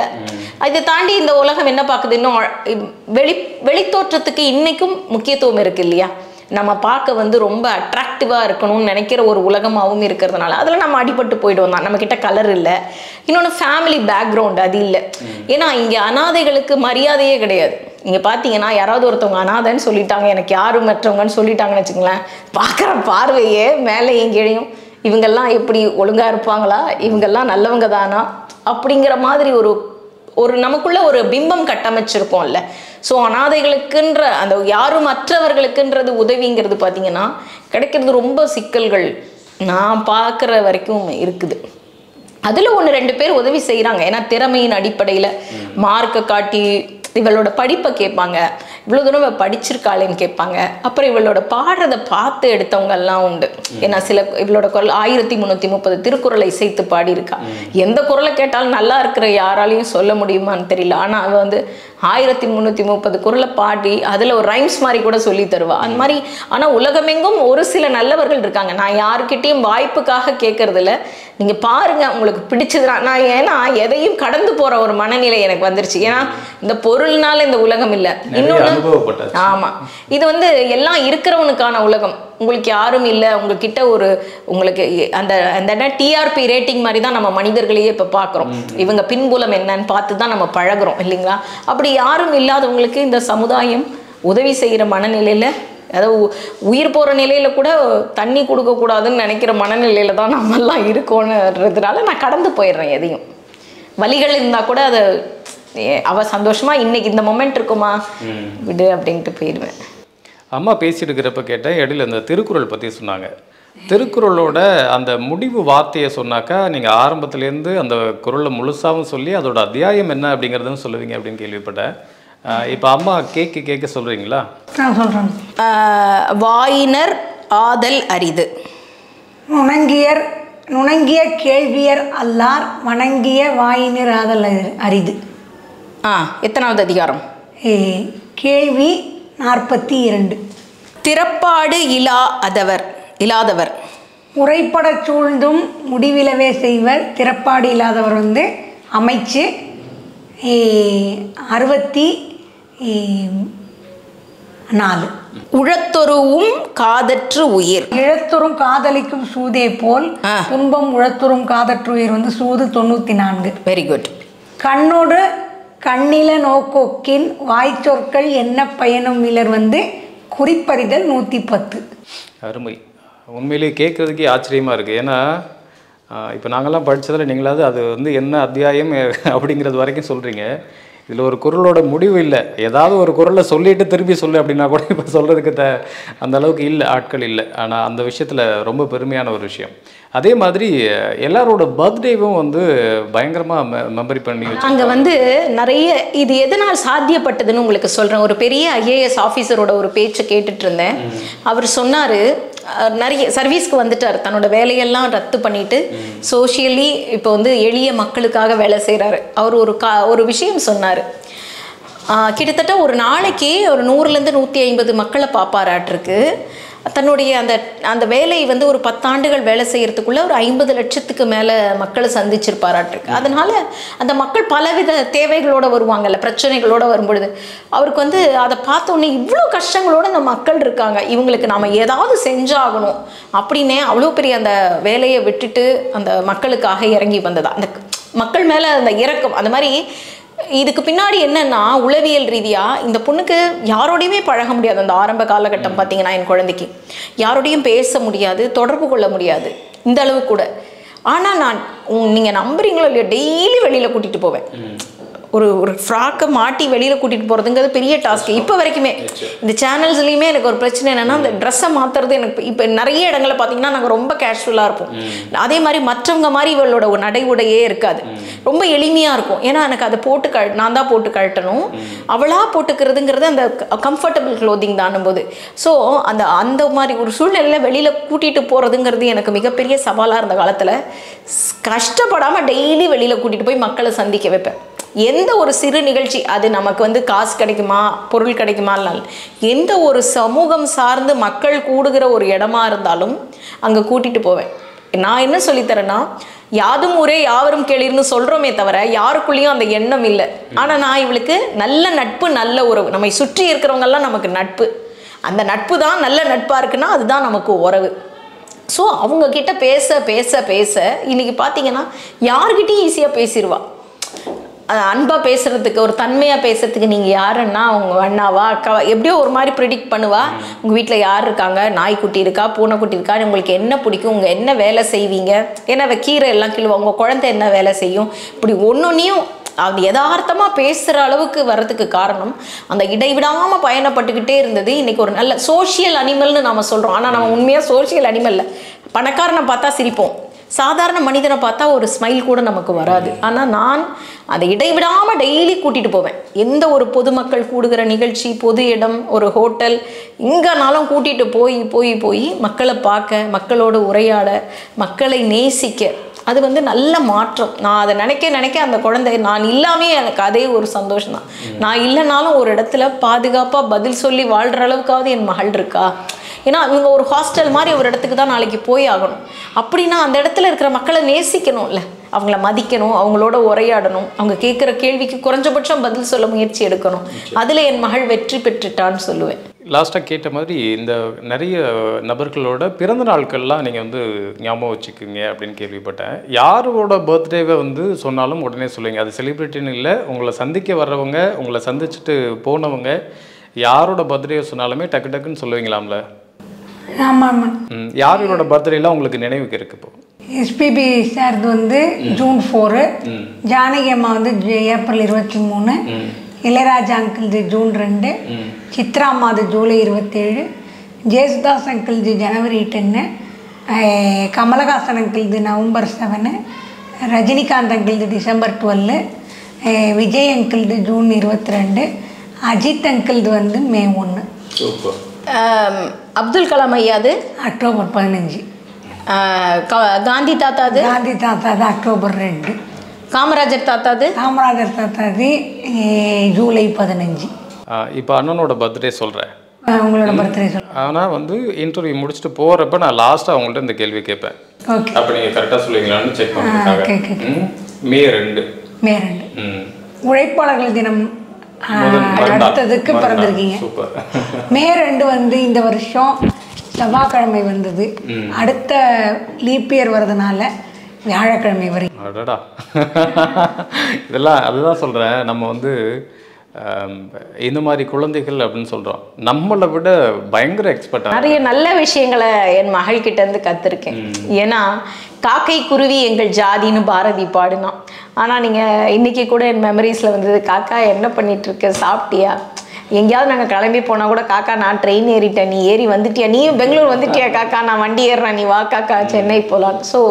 அதை தாண்டி இந்த உலகம் என்ன பார்க்குது, இன்னும் வெளித்தோற்றத்துக்கு இன்றைக்கும் முக்கியத்துவம் இருக்குது இல்லையா? நம்ம பார்க்க வந்து ரொம்ப அட்ராக்டிவாக இருக்கணும்னு நினைக்கிற ஒரு உலகமாகவும் இருக்கிறதுனால அதில் நம்ம அடிபட்டு போய்டுவோம் தான். நம்மக்கிட்ட கலர் இல்லை, இன்னொன்று ஃபேமிலி பேக்ரவுண்டு அது இல்லை. ஏன்னா இங்கே அனாதைகளுக்கு மரியாதையே கிடையாது. இங்கே பார்த்தீங்கன்னா யாராவது ஒருத்தவங்க அனாதைன்னு சொல்லிட்டாங்க, எனக்கு யாரு மற்றவங்கன்னு சொல்லிட்டாங்கன்னு வச்சுங்களேன், பார்க்குற பார்வையே மேலே எங்கேயும் இவங்கெல்லாம் எப்படி ஒழுங்காக இருப்பாங்களா, இவங்கெல்லாம் நல்லவங்க தானா அப்படிங்கிற மாதிரி ஒரு நமக்குள்ள ஒரு பிம்பம் கட்டமைச்சிருக்கோம்ல. ஸோ அனாதைகளுக்குன்ற அந்த யாரும் மற்றவர்களுக்குன்றது உதவிங்கிறது பார்த்தீங்கன்னா கிடைக்கிறது ரொம்ப சிக்கல்கள் நான் பார்க்குற வரைக்கும் இருக்குது. அதில் 1-2 பேர் உதவி செய்கிறாங்க. ஏன்னா திறமையின் அடிப்படையில் மார்க்கை காட்டி இவளோட படிப்பை கேட்பாங்க, இவ்வளோ தூரம் இவள் படிச்சிருக்காளேன்னு கேட்பாங்க. அப்புறம் இவளோட பாடுறதை பார்த்து எடுத்தவங்கெல்லாம் உண்டு. ஏன்னா சில இவளோட குரல் 1330 திருக்குறளை இசைத்து பாடியிருக்கா. எந்த குரலை கேட்டாலும் நல்லா இருக்கிற யாராலையும் சொல்ல முடியுமான்னு தெரியல, ஆனால் அவள் வந்து 1330 குரலை பாடி அதில் ஒரு ரைம்ஸ் மாதிரி கூட சொல்லி தருவா அந்த மாதிரி. ஆனால் உலகமெங்கும் ஒரு சில நல்லவர்கள் இருக்காங்க. நான் யாருக்கிட்டையும் வாய்ப்புக்காக கேட்கறதில்ல, நீங்கள் பாருங்கள் உங்களுக்கு பிடிச்சதுனா நான். ஏன்னா எதையும் கடந்து போகிற ஒரு மனநிலை எனக்கு வந்துருச்சு. ஏன்னா இந்த பொருள்னால இந்த உலகம் இல்லை, இன்னொன்று ஆமாம் இது வந்து எல்லாம் இருக்கிறவனுக்கான உலகம். உங்களுக்கு யாரும் இல்லை, உங்ககிட்ட ஒரு உங்களுக்கு அந்த அந்த டிஆர்பி ரேட்டிங் மாதிரி தான் நம்ம மனிதர்களையே இப்போ பார்க்குறோம். இவங்க பின்புலம் என்னன்னு பார்த்து தான் நம்ம பழகிறோம் இல்லைங்களா? அப்படி யாரும் இல்லாதவங்களுக்கு இந்த சமுதாயம் உதவி செய்கிற மனநிலையில், அதாவது உயிர் போகிற நிலையில் கூட தண்ணி கொடுக்கக்கூடாதுன்னு நினைக்கிற மனநிலையில் தான் நம்மெல்லாம் இருக்கோன்றதுனால நான் கடந்து போயிடுறேன். எதையும் வலிகள் இருந்தால் கூட அதை அவ சந்தோஷமாக இன்னைக்கு இந்த மொமெண்ட் இருக்குமா விடு அப்படின்ட்டு போயிடுவேன். அம்மா பேசிட்டு இருக்கிறப்ப கேட்டேன், இடையில அந்த திருக்குறள் பற்றி சொன்னாங்க. திருக்குறளோட அந்த முடிவு வார்த்தையை சொன்னாக்கா நீங்கள் ஆரம்பத்துலேருந்து அந்த குறளை முழுசாகவும் சொல்லி அதோட அத்தியாயம் என்ன அப்படிங்கிறதுன்னு சொல்லுவீங்க அப்படின்னு கேள்விப்பட்டேன். இப்போ அம்மா கேட்க கேட்க சொல்கிறீங்களா? சொல்கிறேன். வாயினர் ஆதல் அரிது, நுணங்கியர் நுணங்கிய கேள்வியர் அல்லார் வணங்கிய வாயினர் ஆதல் அரிது. எத்தனாவது அதிகாரம்? கேள்வி 42. திறப்பாடு இல்லாதவர் முறைப்பட சூழ்ந்தும் முடிவிலவே செய்வர். திறப்பாடு இல்லாதவர் வந்து அமைச்சு 64. உழத்தொருவும் காதற்று உயிர் இழத்தொரும் காதலிக்கும் சூதே போல் துன்பம் உழத்தொரும் காதற்று உயிர் வந்து சூது 94. Very good. கண்ணோடு கண்ணில நோக்கோக்கின் வாய்ச்சொற்கள் என்ன பயனும் இலர் வந்து குறிப்பறிதல் 110. அருமை. உண்மையிலேயே கேட்குறதுக்கே ஆச்சரியமாக இருக்குது. ஏன்னா இப்போ நாங்கள்லாம் படித்ததில் நீங்களாவது அது வந்து என்ன அத்தியாயம் அப்படிங்கிறது வரைக்கும் சொல்கிறீங்க. இதில் ஒரு குறளோட முடிவு இல்லை. ஏதாவது ஒரு குறளை சொல்லிட்டு திருப்பி சொல்லு அப்படின்னா கூட இப்போ சொல்கிறதுக்கு அந்த அளவுக்கு இல்லை, ஆட்கள் இல்லை. ஆனால் அந்த விஷயத்தில் ரொம்ப பெருமையான ஒரு விஷயம். அதே மாதிரி எல்லாரோட பர்த்டேவும் வந்து பயங்கரமாக மெமரி பண்ணி அங்கே வந்து நிறைய இது எதனால் சாத்தியப்பட்டதுன்னு உங்களுக்கு சொல்கிறேன். ஒரு பெரிய ஐஏஎஸ் ஆஃபீஸரோட ஒரு பேச்சை கேட்டுட்டு இருந்தேன். அவர் சொன்னார், நிறைய சர்வீஸ்க்கு வந்துட்டார், தன்னோட வேலையெல்லாம் ரத்து பண்ணிட்டு சோஷியலி இப்போ வந்து எளிய மக்களுக்காக வேலை செய்கிறாரு. அவர் ஒரு விஷயம் சொன்னார். கிட்டத்தட்ட ஒரு நாளைக்கு ஒரு 100-150 மக்களை பார்ப்பாராட்டிருக்கு. தன்னுடைய அந்த அந்த வேலையை வந்து ஒரு 10 ஆண்டுகள் வேலை செய்கிறதுக்குள்ளே ஒரு 50 லட்சத்துக்கு மேலே மக்களை சந்திச்சிருப்பாராட்டிருக்கு. அதனால் அந்த மக்கள் பலவித தேவைகளோடு வருவாங்கல்ல, பிரச்சனைகளோடு வரும்பொழுது அவருக்கு வந்து அதை பார்த்தோன்னே இவ்வளோ கஷ்டங்களோடு அந்த மக்கள் இருக்காங்க, இவங்களுக்கு நாம் ஏதாவது செஞ்சாகணும் அப்படின்னே அவ்வளோ பெரிய அந்த வேலையை விட்டுட்டு அந்த மக்களுக்காக இறங்கி வந்ததா, அந்த மக்கள் மேலே அந்த இரக்கம். அந்த மாதிரி இதுக்கு பின்னாடி என்னன்னா உளவியல் ரீதியாக இந்த பொண்ணுக்கு யாரோடையுமே பழக முடியாது. அந்த ஆரம்ப காலகட்டம் பார்த்தீங்கன்னா என் குழந்தைக்கு யாரோடையும் பேச முடியாது, தொடர்பு கொள்ள முடியாது இந்த அளவு கூட. ஆனால் நான் நீங்கள் நம்புறீங்களோ இல்லையா, டெய்லி வெளியில் கூட்டிகிட்டு போவேன். ஒரு ஒரு ஃப்ராக்கை மாட்டி வெளியில் கூட்டிகிட்டு போகிறதுங்கிறது பெரிய டாஸ்க். இப்போ வரைக்குமே இந்த சேனல்ஸ்லேயுமே எனக்கு ஒரு பிரச்சனை என்னென்னா அந்த ட்ரெஸ்ஸை மாற்றுறது. எனக்கு இப்போ நிறைய இடங்களில் பார்த்தீங்கன்னா நாங்கள் ரொம்ப கேஷுவலாக இருப்போம். அதே மாதிரி மற்றவங்க மாதிரி இவளோட ஒரு நடை உடையே இருக்காது, ரொம்ப எளிமையாக இருக்கும். ஏன்னா எனக்கு அதை போட்டு நான் தான் போட்டு கழட்டணும், அவளாக போட்டுக்கிறதுங்கிறது அந்த கம்ஃபர்டபுள் க்ளோதிங் தானும் போது. ஸோ அந்த அந்த மாதிரி ஒரு சூழ்நிலையில் வெளியில் கூட்டிகிட்டு போகிறதுங்கிறது எனக்கு மிகப்பெரிய சவாலாக இருந்த காலத்தில் கஷ்டப்படாமல் டெய்லி வெளியில் கூட்டிகிட்டு போய் மக்களை சந்திக்க வைப்பேன். எந்த ஒரு சிறு நிகழ்ச்சி அது நமக்கு வந்து காசு கிடைக்குமா, பொருள் கிடைக்குமா, எந்த ஒரு சமூகம் சார்ந்து மக்கள் கூடுகிற ஒரு இடமா இருந்தாலும் அங்கே கூட்டிகிட்டு போவேன். நான் என்ன சொல்லித்தரேன்னா, யாதும் ஊரே யாவரும் கேளீர்னு சொல்கிறோமே தவிர யாருக்குள்ளேயும் அந்த எண்ணம் இல்லை. ஆனால் நான் இவளுக்கு நல்ல நட்பு, நல்ல உறவு, நம்மை சுற்றி இருக்கிறவங்கெல்லாம் நமக்கு நட்பு, அந்த நட்பு தான் நல்ல நட்பாக இருக்குன்னா அதுதான் நமக்கு உறவு. ஸோ அவங்கக்கிட்ட பேச பேச பேச இன்றைக்கி பார்த்தீங்கன்னா யார்கிட்டையும் ஈஸியாக பேசிடுவாள். அன்பாக பேசுகிறதுக்கு, ஒரு தன்மையாக பேசுகிறதுக்கு நீங்கள் யாருன்னா அவங்க அண்ணாவா அக்காவா எப்படியோ ஒரு மாதிரி ப்ரிடிக்ட் பண்ணுவா. உங்கள் வீட்டில் யார் இருக்காங்க, நாய்க்குட்டி இருக்கா, பூனைக்குட்டி இருக்கா, உங்களுக்கு என்ன பிடிக்கும், உங்கள் என்ன வேலை செய்வீங்க, ஏன்னா கீரை எல்லாம் கிள்ளுவா, உங்கள் குழந்தை என்ன வேலை செய்யும், இப்படி ஒன்னொன்னையும் அது யதார்த்தமாக பேசுகிற அளவுக்கு வர்றதுக்கு காரணம் அந்த இடைவிடாமல் பயணப்பட்டுக்கிட்டே இருந்தது. இன்றைக்கி ஒரு நல்ல சோஷியல் அனிமல்னு நம்ம சொல்கிறோம். ஆனால் நம்ம உண்மையாக சோஷியல் அனிமலில் பணக்காரனை பார்த்தா சிரிப்போம், சாதாரண மனிதனை பார்த்தா ஒரு ஸ்மைல் கூட நமக்கு வராது. ஆனால் நான் அதை இடைவிடாமல் டெய்லி கூட்டிகிட்டு போவேன். எந்த ஒரு பொதுமக்கள் கூடுகிற நிகழ்ச்சி, பொது இடம், ஒரு ஹோட்டல், எங்கேனாலும் கூட்டிகிட்டு போய் போய் போய் மக்களை பார்க்க, மக்களோடு உரையாட, மக்களை நேசிக்க, அது வந்து நல்ல மாற்றம். நான் அதை நினைக்க நினைக்க அந்த குழந்தை நான் இல்லாமே எனக்கு அதே ஒரு சந்தோஷம்தான். நான் இல்லைனாலும் ஒரு இடத்துல பாதுகாப்பாக பதில் சொல்லி வாழ்கிற அளவுக்காவது என் மகள் இருக்கா. ஏன்னா இவங்க ஒரு ஹாஸ்டல் மாதிரி ஒரு இடத்துக்கு தான் நாளைக்கு போய் ஆகணும். அப்படின்னா அந்த இடத்துல இருக்கிற மக்களை நேசிக்கணும்ல, அவங்கள மதிக்கணும், அவங்களோட உரையாடணும், அவங்க கேட்குற கேள்விக்கு குறைஞ்சபட்சம் பதில் சொல்ல முயற்சி எடுக்கணும். அதில் என் மகள் வெற்றி பெற்றுட்டான்னு சொல்லுவேன். லாஸ்ட்டாக கேட்ட மாதிரி இந்த நிறைய நபர்களோட பிறந்த நாட்கள்லாம் நீங்கள் வந்து ஞாபகம் வச்சுக்குங்க அப்படின்னு கேள்விப்பட்டேன். யாரோட பர்த்டேவை வந்து சொன்னாலும் உடனே சொல்லுவீங்க. அது செலிப்ரிட்டின்னு இல்லை, உங்களை சந்திக்க வர்றவங்க, உங்களை சந்திச்சுட்டு போனவங்க, யாரோட பர்த்டேவை சொன்னாலுமே டக்கு டக்குன்னு சொல்லுவீங்களாம்ல. யாரோட பர்த்டேலாம் உங்களுக்கு நினைவுக்கு இருக்கு? இப்போ எஸ்பிபி சார் வந்து ஜூன் 4, ஜானகி அம்மா வந்து April 23, Ilaiyaraaja uncle ji June 2 Chitra अम्मा जूलै 27 जेसुदास अंकल जी जनवरी 10 कमलहासन अंकल जी नवंबर 7 Rajinikanth uncle ji December 12 Vijay uncle ji June 22 Ajith uncle ji वंदु मे 1 अब्दुल कलाम अय्या जी अक्टोबर 15 गांधी ताता जी अक्टोबर 2 காமராஜர் தாத்தாது ஜூலை 15 இப்போ அண்ணனோட பர்த்டே சொல்றேன் அவங்களோட பர்த்டே சொல்றேன் ஆனா வந்து இன்டர்வியூ முடிச்சிட்டு போறப்ப நான் லாஸ்டா அவங்கள்ட்ட இந்த கேள்வி கேட்பேன் ஓகே அப்ப நீங்க கரெக்ட்டா சொல்லுவீங்களான்னு செக் பண்ணுங்க மே 2 உழைப்பாளர்கள் தினம் அடுத்ததுக்கு பிறந்திருக்கீங்க சூப்பர் மே 2 வந்து இந்த வருஷம் செவ்வாய்க்கிழமை வந்தது அடுத்த லீப் இயர் வரதுனால வியாழக்கிழமை வரை அடடா இதெல்லாம் அதுதான் சொல்றேன் நம்ம வந்து இந்த மாதிரி குழந்தைகள் அப்படினு சொல்றோம் நம்மள விட பயங்கர எக்ஸ்பர்ட் நிறைய நல்ல விஷயங்களை என் மகள் கிட்ட இருந்து கத்துர்க்கேன் ஏனா காக்கை குருவி எங்கள் ஜாதின்னு பாரதி பாடுனா ஆனா நீங்க இன்னைக்கு கூட என் மெமரிஸ்ல வந்தது காக்கா என்ன பண்ணிட்டு இருக்க சாப்பிட்டியா எங்கயாவது நாங்க கிளம்பி போனா கூட காக்கா நான் ட்ரெயின் ஏறிட்டேன் நீ ஏறி வந்துட்டியா நீ பெங்களூர் வந்துட்டியா காக்கா நான் வண்டி ஏறறேன் நீ வா காக்கா சென்னை போலாம் சோ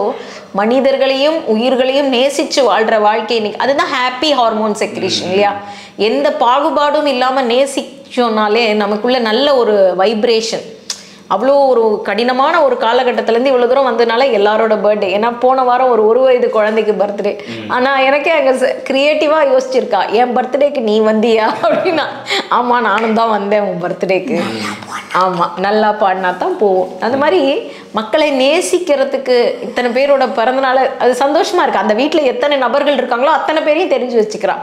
மனிதர்களையும் உயிர்களையும் நேசிச்சு வாழ்ற வாழ்க்கை இன்னைக்கு அதுதான் ஹாப்பி ஹார்மோன் செக்ரீஷன் இல்லையா எந்த பாகுபாடும் இல்லாம நேசிச்சோனாலே நமக்குள்ள நல்ல ஒரு வைப்ரேஷன் அவ்வளோ ஒரு கடினமான ஒரு காலகட்டத்திலேருந்து இவ்வளோ தூரம் வந்ததுனால எல்லாரோட பர்த்டே ஏன்னா போன வாரம் ஒரு வயது குழந்தைக்கு பர்த்டே ஆனால் எனக்கே அங்கே க்ரியேட்டிவாக யோசிச்சிருக்கா என் பர்த்டேக்கு நீ வந்தியா அப்படின்னா ஆமாம் நானும் தான் வந்தேன் உன் பர்த்டேக்கு ஆமாம் நல்லா பாடினா தான் போவோம் அந்த மாதிரி மக்களை நேசிக்கிறதுக்கு இத்தனை பேரோட பிறந்தனால அது சந்தோஷமாக இருக்குது அந்த வீட்டில் எத்தனை நபர்கள் இருக்காங்களோ அத்தனை பேரையும் தெரிஞ்சு வச்சுக்கிறான்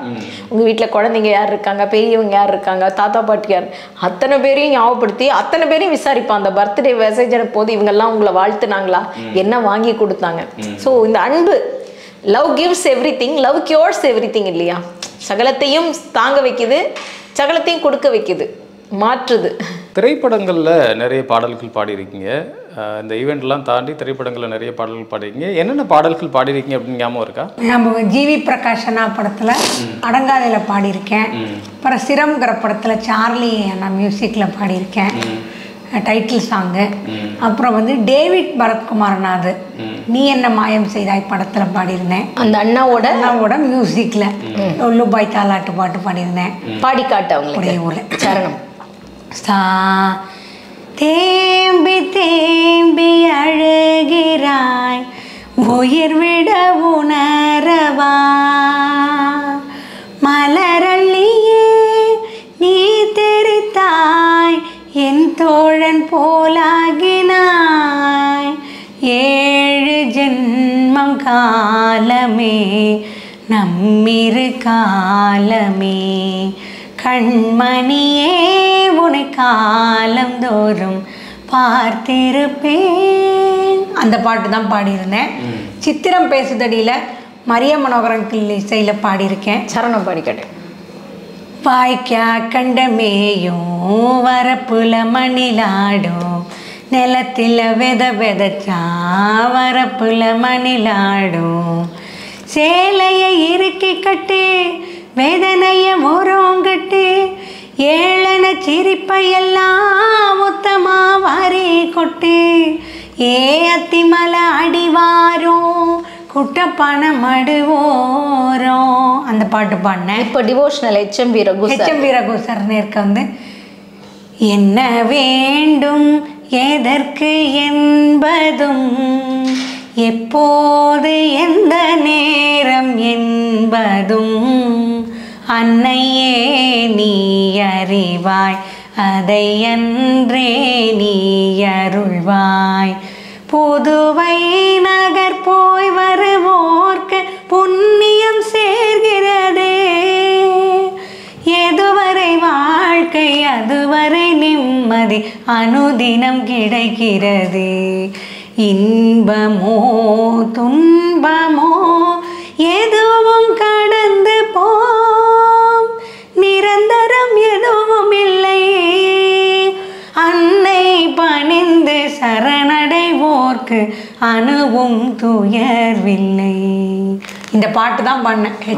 உங்கள் வீட்டில் குழந்தைங்க யார் இருக்காங்க பெரியவங்க யார் இருக்காங்க தாத்தா பாட்டி யார் அத்தனை பேரையும் ஞாபகப்படுத்தி அத்தனை பேரையும் விசாரிப்பான் அந்த பர்த்டே மெசேஜ் போது இவங்கெல்லாம் உங்களை வாழ்த்துனாங்களா என்ன வாங்கி கொடுத்தாங்க ஸோ இந்த அன்பு love gives everything love cures everything இல்லையா சகலத்தையும் தாங்க வைக்குது சகலத்தையும் கொடுக்க வைக்குது மாற்றுது திரைப்படங்களில் நிறைய பாடல்கள் பாடியிருக்கீங்க இந்த ஈவெண்ட்லாம் தாண்டி திரைப்படங்களில் நிறைய பாடல்கள் பாடியிருக்கீங்க என்னென்ன பாடல்கள் பாடியிருக்கீங்க அப்படின்னு ஞாபகம் இருக்கா நம்ம ஜிவி பிரகாஷனா படத்தில் அடங்காதையில் பாடியிருக்கேன் அப்புறம் சிரம்ங்கிற படத்தில் சார்லி அண்ணா மியூசிக்கில் பாடியிருக்கேன் டைட்டில் சாங்கு அப்புறம் வந்து டேவிட் பரத்குமார்நாத் நீ என்ன மாயம் செய்தாய் படத்தில் பாடியிருந்தேன் அந்த அண்ணாவோட மியூசிக்கில் லுபாய் தாலாட்டு பாட்டு பாடியிருந்தேன் பாடி காட்டவங்களுடைய ஊரில் சரணம் சா தேம்பி தேம்பி அழுகிறாய் உயிர் விட உணரவா மலரள்ளியே நீ தெரித்தாய் என் தோழன் போலாகினாய் 7 ஜென்மம் காலமே நம்மிரு காலமே கண்மணியே உனை காலம் தோறும் பார்த்திருப்பேன் அந்த பாட்டு தான் பாடியிருந்தேன் சித்திரம் பேசுதடியில் மரிய மனோகரன் கிள்ளி இசையில் பாடியிருக்கேன் சரணம் பாடிக்கட்டேன் பாய்க்கா கண்டமேயும் வரப்புல மணிலாடும் நிலத்தில் வெத வெதச்சா வரப்புல மணிலாடும் சேலையை இறுக்கி கட்டு வேதனைய ஊரோங்கட்டு ஏளன சிரிப்பையெல்லாம் மொத்தமா வாரி கொட்டு ஏ அத்திமலை அடிவாரும் குட்டப்பான மடுவோரும் அந்த பாட்டு பாடினேன் இப்போ டிவோஷனல் HM வீரகு சார்னு இருக்க வந்து என்ன வேண்டும் எதற்கு என்பதும் எப்போது எந்த நேரம் என்பதும் அன்னையே நீ அறிவாய் அதை அன்றே நீ அருள்வாய் புதுவை நகர் போய் வருவோர்க்கு புண்ணியம் சேர்கிறதே எதுவரை வாழ்க்கை அதுவரை நிம்மதி அனுதினம் கிடைக்கிறது இன்பமோ துன்பமோ எதுவும் கடந்து போ நிரந்தரம் எதுவும் இல்லை அன்னை பணிந்து சரணடைவோர்க்கு அணுவும் துயர்வில்லை. இந்த பாட்டு தான்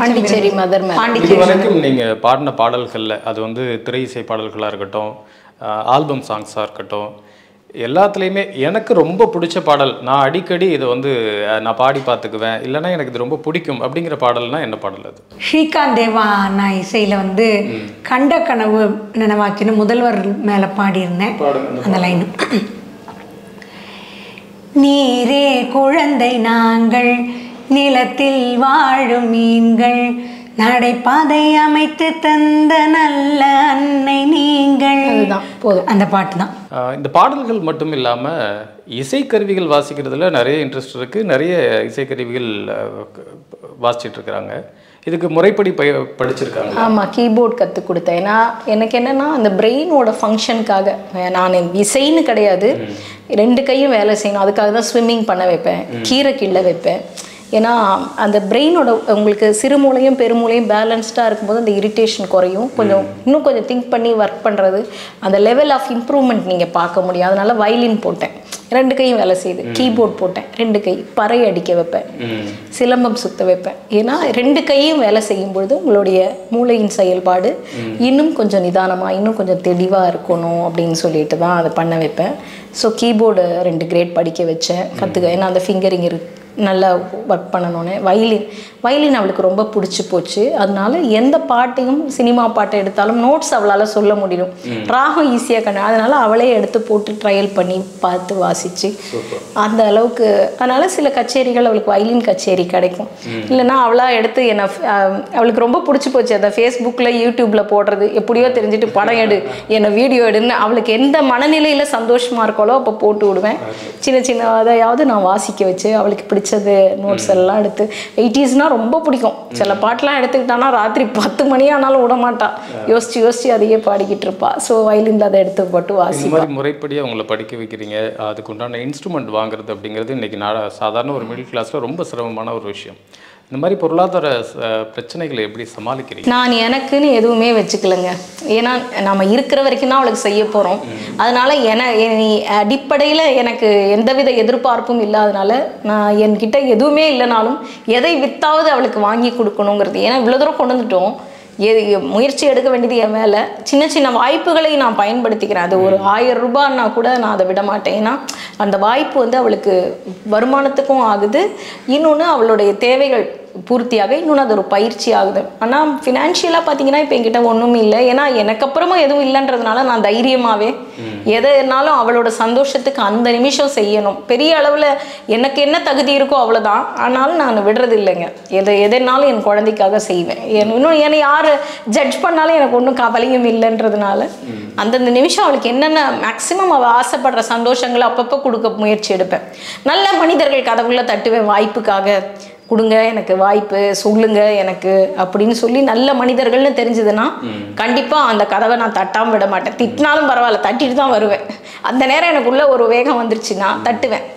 பாண்டிச்சேரி மதர் மேல். நீங்கள் பாடின பாடல்களில் அது வந்து திரை இசை பாடல்களாக இருக்கட்டும், ஆல்பம் சாங்ஸாக இருக்கட்டும், எல்லாத்துலேயுமே எனக்கு ரொம்ப பிடிச்ச பாடல், நான் அடிக்கடி இதை வந்து நான் பாடி பார்த்துக்குவேன், இல்லைன்னா எனக்கு இது ரொம்ப பிடிக்கும் அப்படிங்கிற பாடல்னா என்ன பாடல் அது? ஸ்ரீகாந்த் தேவா நான் இசையில் வந்து கண்ட கனவு நினைவாக்கின்னு முதல்வர் மேலே பாடியிருந்தேன். அந்த லைன், நீரே குழந்தை நாங்கள், நிலத்தில் வாழும் மீன்கள், நடைபாதை அமைத்து தந்த நல்ல அன்னை நீங்கள். அந்த பாட்டு தான். இந்த பாடல்கள் மட்டும் இல்லாமல் இசைக்கருவிகள் வாசிக்கிறதுல நிறைய இன்ட்ரெஸ்ட் இருக்குது, நிறைய இசைக்கருவிகள் வாசிச்சிட்ருக்குறாங்க. இதுக்கு முறைப்படி படிச்சிருக்காங்க. ஆமாம், கீபோர்ட் கற்றுக் கொடுத்தேன். ஏன்னா எனக்கு என்னென்னா அந்த பிரெயினோட ஃபங்க்ஷனுக்காக, நான் இசைன்னு கிடையாது, ரெண்டு கையும் வேலை செய்யணும், அதுக்காக தான் ஸ்விம்மிங் பண்ண வைப்பேன், கீரை கிள்ள வைப்பேன். ஏன்னா அந்த பிரெயினோட உங்களுக்கு சிறுமூளையும் பெருமூளையும் பேலன்ஸ்டாக இருக்கும்போது அந்த இரிட்டேஷன் குறையும், கொஞ்சம் இன்னும் கொஞ்சம் திங்க் பண்ணி ஒர்க் பண்ணுறது, அந்த லெவல் ஆஃப் இம்ப்ரூவ்மெண்ட் நீங்கள் பார்க்க முடியும். அதனால வயலின் போட்டேன், ரெண்டு கையும் வேலை செய்யுது, கீபோர்ட் போட்டேன், ரெண்டு கை, பறை அடிக்க வைப்பேன், சிலம்பம் சுற்ற வைப்பேன். ஏன்னா ரெண்டு கையும் வேலை செய்யும்பொழுது உங்களுடைய மூளையின் செயல்பாடு இன்னும் கொஞ்சம் நிதானமாக, இன்னும் கொஞ்சம் தெளிவாக இருக்கணும் அப்படின்னு சொல்லிட்டு தான் அதை பண்ண வைப்பேன். ஸோ கீபோர்டு 2 கிரேட் படிக்க வச்சேன், கற்றுக்க. ஏன்னா அந்த ஃபிங்கரிங் நல்லா ஒர்க் பண்ணணுன்னு. வயலின் அவளுக்கு ரொம்ப பிடிச்சி போச்சு. அதனால எந்த பாட்டையும், சினிமா பாட்டை எடுத்தாலும் நோட்ஸ் அவளால் சொல்ல முடியும், ராகம் ஈஸியாக அதனால் அவளே எடுத்து போட்டு ட்ரையல் பண்ணி பார்த்து வாசித்து அந்த அளவுக்கு. அதனால் சில கச்சேரிகள் அவளுக்கு வயலின் கச்சேரி கிடைக்கும், இல்லைனா அவளாக எடுத்து என்னை, அவளுக்கு ரொம்ப பிடிச்சி போச்சு, அதை ஃபேஸ்புக்கில் யூடியூப்பில் போடுறது, எப்படியோ தெரிஞ்சுட்டு படம் எடு, என்னை வீடியோ எடுன்னு அவளுக்கு எந்த மனநிலையில் சந்தோஷமாக இருக்காளோ அப்போ போட்டு விடுவேன். சின்ன சின்ன அதையாவது நான் வாசிக்க வச்சு அவளுக்கு பிடிச்ச நோட்ஸ் எல்லாம் எடுத்து. 80s ரொம்ப பிடிக்கும், சில பாட்டெலாம் எடுத்துக்கிட்டானா ராத்திரி 10 மணி ஆனாலும் விட மாட்டா, யோசிச்சு யோசிச்சு அதையே பாடிக்கிட்டு இருப்பா. ஸோ வயலின் அதை எடுத்து போட்டு வாசிப்பா. முறைப்படி அவங்கள படிக்க வைக்கிறீங்க, அதுக்குண்டான இன்ஸ்ட்ருமெண்ட் வாங்குறது அப்படிங்கிறது இன்னைக்கு சாதாரண ஒரு மிடில் கிளாஸில் ரொம்ப சிரமமான ஒரு விஷயம். இந்த மாதிரி பொருளாதார பிரச்சனைகளை எப்படி சமாளிக்கிறீங்க? நான் எனக்குன்னு எதுவுமே வச்சுக்கலைங்க, ஏன்னா நம்ம இருக்கிற வரைக்கும் தான் அவளுக்கு செய்ய போகிறோம். அதனால் அடிப்படையில் எனக்கு எந்தவித எதிர்பார்ப்பும் இல்லாதனால நான் என்கிட்ட எதுவுமே இல்லைனாலும் எதை வித்தாவது அவளுக்கு வாங்கி கொடுக்கணுங்கிறது. ஏன்னா இவ்வளோ தூரம் கொண்டு வந்துட்டோம், முயற்சி எடுக்க வேண்டியது என் வேலை. சின்ன சின்ன வாய்ப்புகளை நான் பயன்படுத்திக்கிறேன். அது ஒரு 1000 ரூபான்னா கூட நான் அதை விட மாட்டேன். ஏன்னா அந்த வாய்ப்பு வந்து அவளுக்கு வருமானத்துக்கும் ஆகுது, இன்னொன்று அவளுடைய தேவைகள் பூர்த்தியாக, இன்னொன்று அது ஒரு பயிற்சி ஆகுது. ஆனால் ஃபினான்ஷியலாக பார்த்தீங்கன்னா இப்போ என்கிட்ட ஒன்றும் இல்லை. ஏன்னா எனக்கு அப்புறமா எதுவும் இல்லைன்றதுனால நான் தைரியமாகவே எதனாலும் அவளோட சந்தோஷத்துக்கு அந்த நிமிஷம் செய்யணும். பெரிய அளவில் எனக்கு என்ன தகுதி இருக்கோ அவ்வளோதான், ஆனாலும் நான் விடுறது இல்லைங்க. எதனாலும் என் குழந்தைக்காக செய்வேன். இன்னும் என்னை யார் ஜட்ஜ் பண்ணாலும் எனக்கு ஒன்றும் கவலையும் இல்லைன்றதுனால அந்தந்த நிமிஷம் அவளுக்கு என்னென்ன மேக்ஸிமம் அவள் ஆசைப்படுற சந்தோஷங்களை அப்பப்போ கொடுக்க முயற்சி எடுப்பேன். நல்ல மனிதர்கள் கதவுகளை தட்டுவேன், வாய்ப்புக்காக கொடுங்க எனக்கு வாய்ப்பு, சொல்லுங்க எனக்கு அப்படின்னு சொல்லி. நல்ல மனிதர்கள்னு தெரிஞ்சதுன்னா கண்டிப்பாக அந்த கதவை நான் தட்டாமல் விட மாட்டேன். திட்டினாலும் பரவாயில்ல, தட்டிட்டு தான் வருவேன். அந்த நேரம் எனக்குள்ளே ஒரு வேகம் வந்துருச்சுன்னா தட்டுவேன்,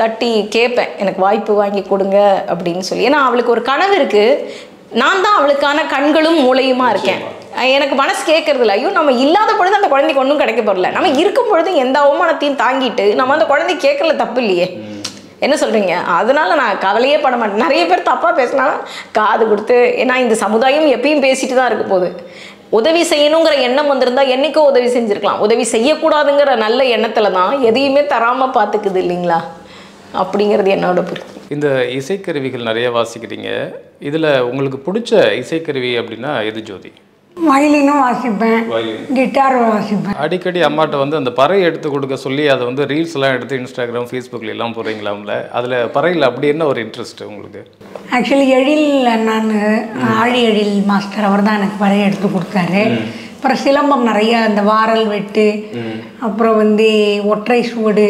தட்டி கேட்பேன் எனக்கு வாய்ப்பு வாங்கி கொடுங்க அப்படின்னு சொல்லி. ஏன்னா அவளுக்கு ஒரு கனவு இருக்குது, நான் தான் அவளுக்கான கண்களும் மூளையுமா இருக்கேன். எனக்கு மனசு கேட்கறதில்ல, ஐயோ நம்ம இல்லாத பொழுது அந்த குழந்தைக்கு ஒன்றும் கிடைக்க போகல, நம்ம இருக்கும் பொழுது எந்த அவமானத்தையும் தாங்கிட்டு நம்ம அந்த குழந்தை கேட்கல தப்பு இல்லையே, என்ன சொல்கிறீங்க? அதனால் நான் கவலையே பட மாட்டேன். நிறைய பேர் தப்பாக பேசினா காது கொடுத்து, ஏன்னா இந்த சமுதாயம் எப்பயும் பேசிட்டு தான் இருக்க போகுது. உதவி செய்யணுங்கிற எண்ணம் வந்திருந்தால் என்றைக்கோ உதவி செஞ்சுருக்கலாம். உதவி செய்யக்கூடாதுங்கிற நல்ல எண்ணத்தில் தான் எதையுமே தராமல் பார்த்துக்குது இல்லைங்களா? அப்படிங்கிறது என்னோட பொறுத்து. இந்த இசைக்கருவிகள் நிறைய வாசிக்கிறீங்க, இதில் உங்களுக்கு பிடிச்ச இசைக்கருவி அப்படின்னா எது ஜோதி? வயலினும் வாசிப்பேன், கிட்டாரும் வாசிப்பேன். அடிக்கடி அம்மாட்ட வந்து அந்த பறை எடுத்து கொடுக்க சொல்லி அதை வந்து ரீல்ஸ் எல்லாம் எடுத்து இன்ஸ்டாகிராம் ஃபேஸ்புக்கில் எல்லாம் போகிறீங்களாம்ல, அதில் பறையில் அப்படி என்ன ஒரு இன்ட்ரெஸ்ட் உங்களுக்கு? ஆக்சுவலி எழில், நான் ஆழி எழில் மாஸ்டர், அவர் தான் எனக்கு பறை எடுத்து கொடுத்தாரு. அப்புறம் சிலம்பம் நிறையா, அந்த வாரல் வெட்டு, அப்புறம் வந்து ஒற்றை சுவடு,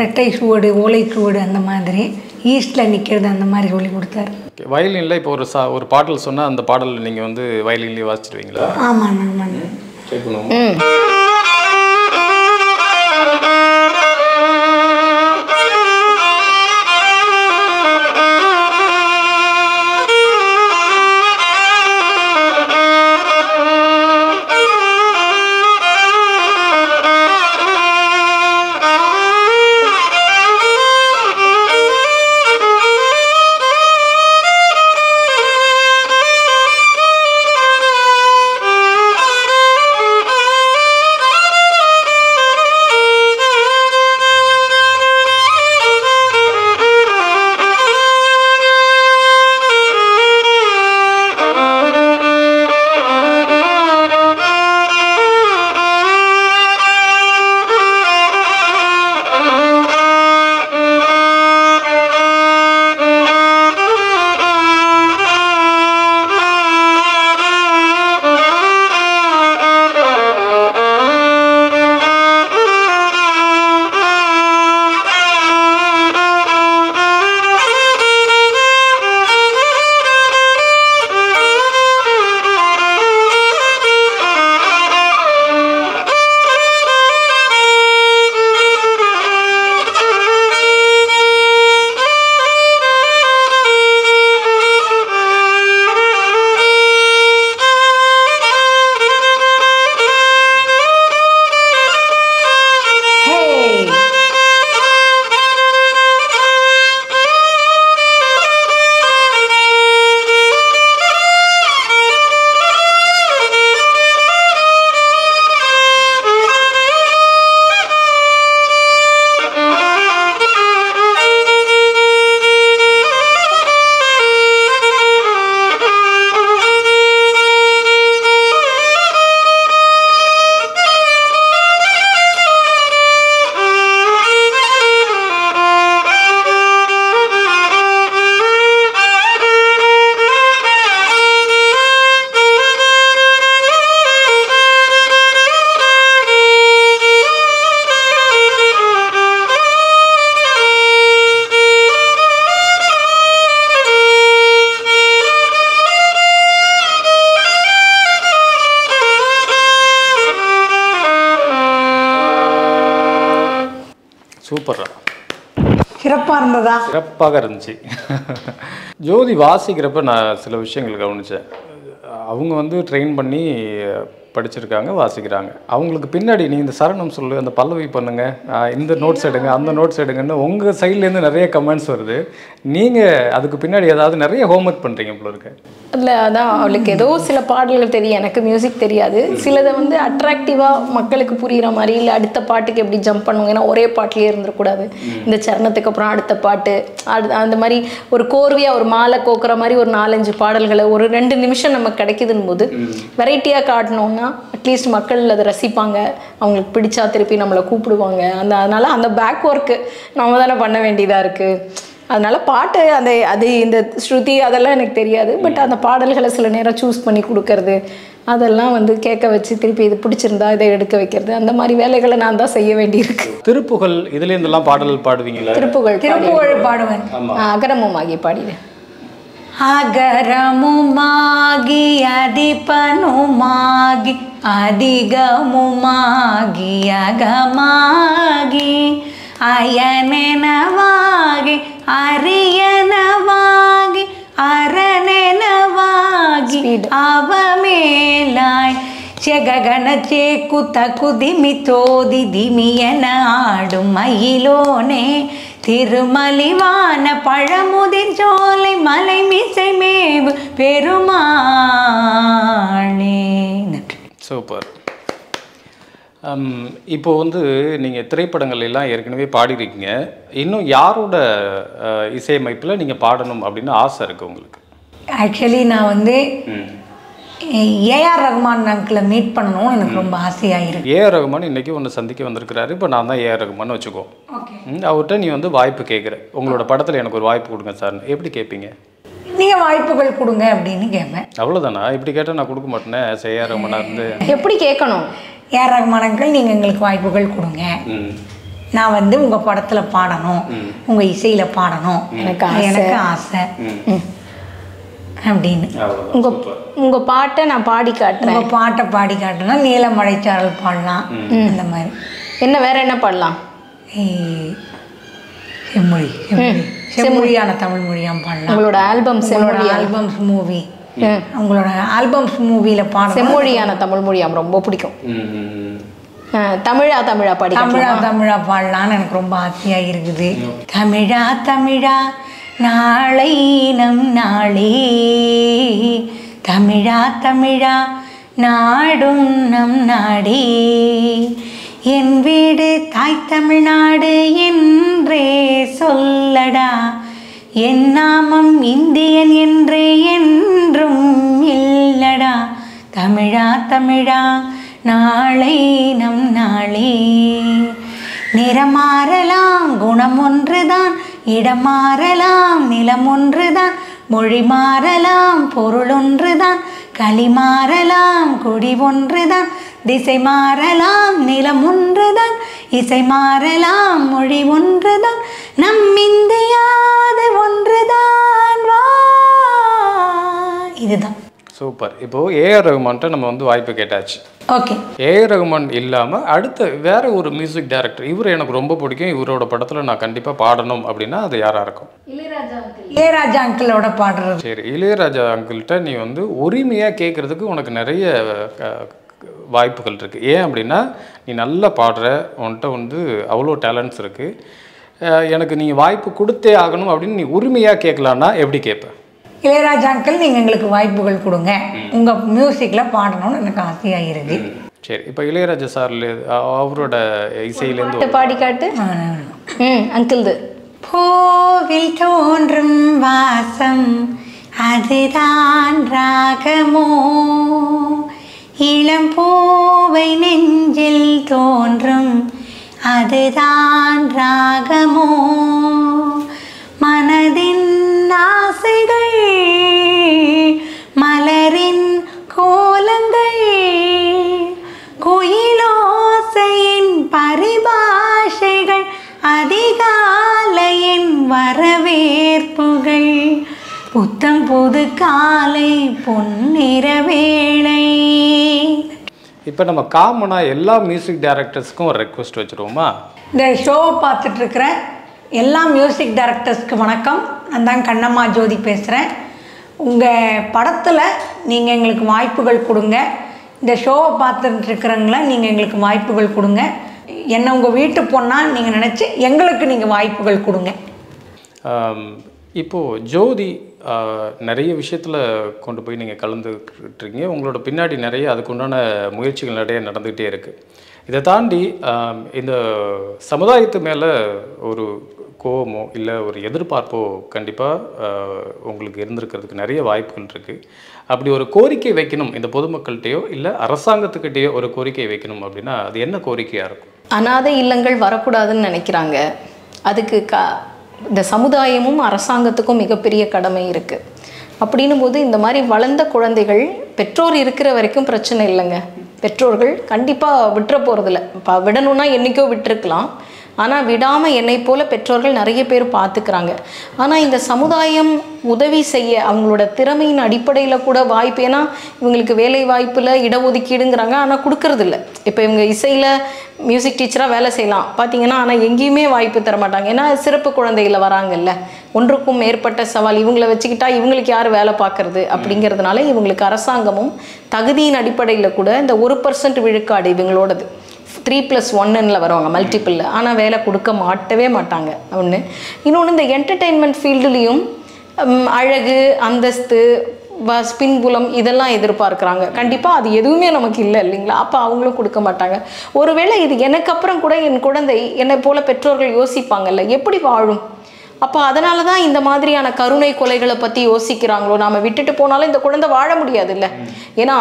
ரெட்டை சுவடு, ஓலை சுவடு, அந்த மாதிரி ஈஸ்டில் நிற்கிறது, அந்த மாதிரி சொல்லி கொடுத்தாரு. வயலினில் இப்போ ஒரு பாடல் சொன்னால் அந்த பாடல் நீங்கள் வந்து வயலின்லேயே வாசிச்சிடுவீங்களா? ஆமாம் ஆமாம். இருந்ததா? சிறப்பாக இருந்துச்சு. ஜோதி வாசிக்கிறப்ப நான் சில விஷயங்கள் கவனித்தேன். அவங்க வந்து ட்ரெயின் பண்ணி படிச்சிருக்காங்க, வாசிக்கிறாங்க. அவங்களுக்கு பின்னாடி நீ இந்த சரணம் சொல்லு, அந்த பல்லவி பண்ணுங்க, இந்த நோட்ஸ் எடுங்க, அந்த நோட்ஸ் எடுங்கன்னு உங்கள் சைட்லேருந்து நிறைய கமெண்ட்ஸ் வருது. நீங்கள் அதுக்கு பின்னாடி ஏதாவது நிறைய ஹோம்ஒர்க் பண்ணுறீங்க போல இருக்கு. இல்லை, அதான் அவளுக்கு ஏதோ சில பாடல்கள் தெரியும், எனக்கு மியூசிக் தெரியாது. சிலதை வந்து அட்ராக்டிவாக மக்களுக்கு புரிகிற மாதிரி, இல்லை அடுத்த பாட்டுக்கு எப்படி ஜம்ப் பண்ணுவாங்க, ஏன்னா ஒரே பாட்டிலே இருந்துடக்கூடாது. இந்த சரணத்துக்கு அப்புறம் அடுத்த பாட்டு, அந்த மாதிரி ஒரு கோர்வையாக ஒரு மாலை கோக்குற மாதிரி ஒரு 4-5 பாடல்களை ஒரு 2 நிமிஷம் நமக்கு கிடைக்குதுன்னு போது வெரைட்டியாக காட்டணும். அட்லீஸ்ட் மக்கள் அதை ரசிப்பாங்க, அவங்களுக்கு பிடிச்சா திருப்பி நம்மளை கூப்பிடுவாங்க. அந்த அதனால அந்த பேக் ஒர்க்கு நம்ம தானே பண்ண வேண்டியதாக இருக்குது. அதனால பாட்டு அந்த அது இந்த ஸ்ருதி அதெல்லாம் எனக்கு தெரியாது. பட் அந்த பாடல்களை சில நேரம் சூஸ் பண்ணி கொடுக்கறது, அதெல்லாம் வந்து கேட்க வச்சு திருப்பி இது பிடிச்சிருந்தா இதை எடுக்க வைக்கிறது, அந்த மாதிரி வேலைகளை நான் தான் செய்ய வேண்டியிருக்கு. திருப்புகழ் இதுல இருந்தெல்லாம் பாடல்கள் பாடுவீங்களா? திருப்புகழ் பாடுவேன். அகரமுமாகி பாடினேன். அகரமுமாகி அதிபனுமாகி அதிகமுமாகி அகமாகி அயனெனவாகி அரியனவாகி அரனெனவாகி அவமேலாய் செககணச்சே குத குதிமி தோதி திமியன ஆடும் மயிலோனே திருமலிவான பழமுதிர் சோலை மலை மீசை மேவு பெருமாளே. சூப்பர். இப்போ வந்து நீங்கள் திரைப்படங்கள் எல்லாம் ஏற்கனவே பாடிருக்கீங்க. இன்னும் யாரோட இசையமைப்பில் நீங்கள் பாடணும் அப்படின்னு ஆசை இருக்குது உங்களுக்கு? ஆக்சுவலி நான் வந்து ஏஆர் ரகுமான் அங்கிளை மீட் பண்ணணும், எனக்கு ரொம்ப ஆசையாக இருக்குது. ஏஆர் ரகுமான் இன்றைக்கி ஒன்று சந்திக்க வந்திருக்கிறாரு. இப்போ நான் தான் ஏஆர் ரகுமான் வச்சுக்கோம். அவர்கிட்ட நீ வந்து வாய்ப்பு கேட்குற, உங்களோட படத்தில் எனக்கு ஒரு வாய்ப்பு கொடுங்க சார், எப்படி கேட்பீங்க? நீங்கள் வாய்ப்புகள் கொடுங்க அப்படின்னு கேட்பேன். அவ்வளோதானா? இப்படி கேட்டால் நான் கொடுக்க மாட்டேனே. ஏஆர் ரகுமானாக இருந்து எப்படி கேட்கணும்? ஏஆர் ரகுமானங்கள், நீங்கள் எங்களுக்கு வாய்ப்புகள் கொடுங்க, நான் வந்து உங்கள் படத்தில் பாடணும், உங்கள் இசையில் பாடணும், எனக்கு ஆசை அப்படின்னு. உங்கள் பாட்டை நான் பாடி காட்டுறேன். உங்கள் பாட்டை பாடி காட்டுனா நீலமழைச்சாரல் பாடலாம், அந்த மாதிரி. என்ன வேற என்ன பாடலாம்? செம்மொழி, செம்மொழியான தமிழ் மொழியாக பாடலாம். உங்களோட ஆல்பம்ஸ், ஆல்பம்ஸ் மூவி, அவங்களோட ஆல்பம்ஸ் மூவியில் பாட செம்மொழியான தமிழ் மொழியாம் ரொம்ப பிடிக்கும். தமிழா தமிழா பாடி தமிழா தமிழா பாடலான்னு எனக்கு ரொம்ப ஆசையாக இருக்குது. தமிழா தமிழா நாளை நம் நாளே, தமிழா தமிழா நாடும் நம் நாடே, என் வீடு தாய் தமிழ்நாடு என்றே சொல்லடா, என் நாமம் இந்தியன் என்றே என்றும் இல்லடா, தமிழா தமிழா நாளை நம் நாளே. நிறமாறலாம் குணம் ஒன்றுதான், இடம் மாறலாம் நிலம் ஒன்றுதான், மொழி மாறலாம் பொருள் ஒன்றுதான், களி மாறலாம் கொடி ஒன்றுதான், திசை மாறலாம் நிலம் ஒன்றுதான், இசை மாறலாம் மொழி ஒன்றுதான், நம் இந்தியாது ஒன்றுதான் வா. இதுதான். சூப்பர். இப்போ ஏஆர் ரகுமான்கிட்ட நம்ம வந்து வாய்ப்பு கேட்டாச்சு. ஓகே. ஏஆர் ரகுமான் இல்லாமல் அடுத்த வேற ஒரு மியூசிக் டைரக்டர், இவர் எனக்கு ரொம்ப பிடிக்கும், இவரோட படத்தில் நான் கண்டிப்பாக பாடணும் அப்படின்னா அது யாராக இருக்கும்? இளையராஜா அங்கிளோட பாடுறது. சரி, இளையராஜா அங்கிள்கிட்ட நீ வந்து உரிமையாக கேட்குறதுக்கு உனக்கு நிறைய வாய்ப்புகள் இருக்குது. ஏன் அப்படின்னா நீ நல்லா பாடுற, உன்கிட்ட வந்து அவ்வளோ டேலண்ட்ஸ் இருக்குது, எனக்கு நீ வாய்ப்பு கொடுத்தே ஆகணும் அப்படின்னு நீ உரிமையாக கேட்கலான்னா எப்படி கேட்பேன்? இளையராஜா அங்கிள், நீங்கள் எங்களுக்கு வாய்ப்புகள் கொடுங்க, உங்கள் மியூசிக்கில் பாடணும்னு எனக்கு ஆசையாக இருக்குது. சரி, இப்போ இளையராஜா சார்ல அவரோட இசையிலேருந்து பாடி காட்டு. அங்கிள், பூவில் தோன்றும் வாசம் அதுதான் ராகமோ, இளம் பூவை நெஞ்சில் தோன்றும் அதுதான் ராகமோ, மனதின் ஆசைகள் மலரின் கோலங்கள் குயிலோசையின் பரிபாஷைகள் அதிகாலையின் வரவேற்புகள் புத்தம் புது காலை பொன்னிறவேளை. இப்போ நம்ம காமனாக எல்லா மியூசிக் டைரக்டர்ஸ்க்கும் ஒரு ரெக்வஸ்ட் வச்சுருவோமா? இந்த ஷோ பார்த்துட்ருக்குற எல்லா மியூசிக் டைரக்டர்ஸ்க்கு வணக்கம். நான் தான் கண்ணம்மா ஜோதி பேசுகிறேன். உங்கள் படத்தில் நீங்கள் எங்களுக்கு வாய்ப்புகள் கொடுங்க, இந்த ஷோவை பார்த்துட்டுருக்குறவங்கள நீங்கள் எங்களுக்கு வாய்ப்புகள் கொடுங்க, என்ன உங்கள் வீட்டு போனால் நீங்கள் நினச்சி எங்களுக்கு நீங்கள் வாய்ப்புகள் கொடுங்க. இப்போது ஜோதி நிறைய விஷயத்தில் கொண்டு போய் நீங்கள் கலந்துக்கிட்டுருக்கீங்க. உங்களோட பின்னாடி நிறைய அதுக்குண்டான முயற்சிகள் நிறைய நடந்துக்கிட்டே இருக்குது. இதை தாண்டி இந்த சமுதாயத்து மேலே ஒரு கோபமோ இல்லை ஒரு எதிர்பார்ப்போ கண்டிப்பாக உங்களுக்கு இருந்திருக்கிறதுக்கு நிறைய வாய்ப்புகள் இருக்குது. அப்படி ஒரு கோரிக்கை வைக்கணும் இந்த பொதுமக்கள்கிட்டையோ இல்லை அரசாங்கத்துக்கிட்டேயோ ஒரு கோரிக்கை வைக்கணும் அப்படின்னா அது என்ன கோரிக்கையாக இருக்கும்? அனாதை இல்லங்கள் வரக்கூடாதுன்னு நினைக்கிறாங்க. அதுக்கு இந்த சமுதாயமும் அரசாங்கத்துக்கும் மிகப்பெரிய கடமை இருக்குது. அப்படின்னும் போது இந்த மாதிரி வளர்ந்த குழந்தைகள் பெற்றோர் இருக்கிற வரைக்கும் பிரச்சனை இல்லைங்க. பெற்றோர்கள் கண்டிப்பாக விட்டுற போகிறதில்ல. இப்போ விடணுன்னா என்றைக்கோ விட்டுருக்கலாம். ஆனால் விடாமல் என்னை போல் பெற்றோர்கள் நிறைய பேர் பார்த்துக்கிறாங்க. ஆனால் இந்த சமுதாயம் உதவி செய்ய அவங்களோட திறமையின் அடிப்படையில் கூட வாய்ப்பு, ஏன்னா இவங்களுக்கு வேலை வாய்ப்பில் இடஒதுக்கீடுங்கிறாங்க, ஆனால் கொடுக்கறதில்ல. இப்போ இவங்க இசையில் மியூசிக் டீச்சராக வேலை செய்யலாம் பார்த்தீங்கன்னா, ஆனால் எங்கேயுமே வாய்ப்பு தர மாட்டாங்க. ஏன்னா சிறப்பு குழந்தைகள் வராங்கல்ல, ஒன்றுக்கும் மேற்பட்ட சவால், இவங்கள வச்சுக்கிட்டா இவங்களுக்கு யார் வேலை பார்க்குறது அப்படிங்கிறதுனால இவங்களுக்கு அரசாங்கமும் தகுதியின் அடிப்படையில் கூட இந்த 1% விழுக்காடு இவங்களோடது 3+1 வருவாங்க மல்டிப்பிளில், ஆனால் வேலை கொடுக்க மாட்டவே மாட்டாங்க. ஒன்று. இன்னொன்று, இந்த என்டர்டெயின்மெண்ட் ஃபீல்டுலேயும் அழகு, அந்தஸ்து, பின்புலம் இதெல்லாம் எதிர்பார்க்குறாங்க. கண்டிப்பாக அது எதுவுமே நமக்கு இல்லை இல்லைங்களா? அப்போ அவங்களும் கொடுக்க மாட்டாங்க. ஒருவேளை இது எனக்கு அப்புறம் கூட என் குழந்தை என்னை போல் பெற்றோர்கள் யோசிப்பாங்கல்ல, எப்படி வாழும்? அப்போ அதனால தான் இந்த மாதிரியான கருணை கொலைகளை பற்றி யோசிக்கிறாங்களோ. நாம் விட்டுட்டு போனாலும் இந்த குழந்தை வாழ முடியாதுல்ல. ஏன்னா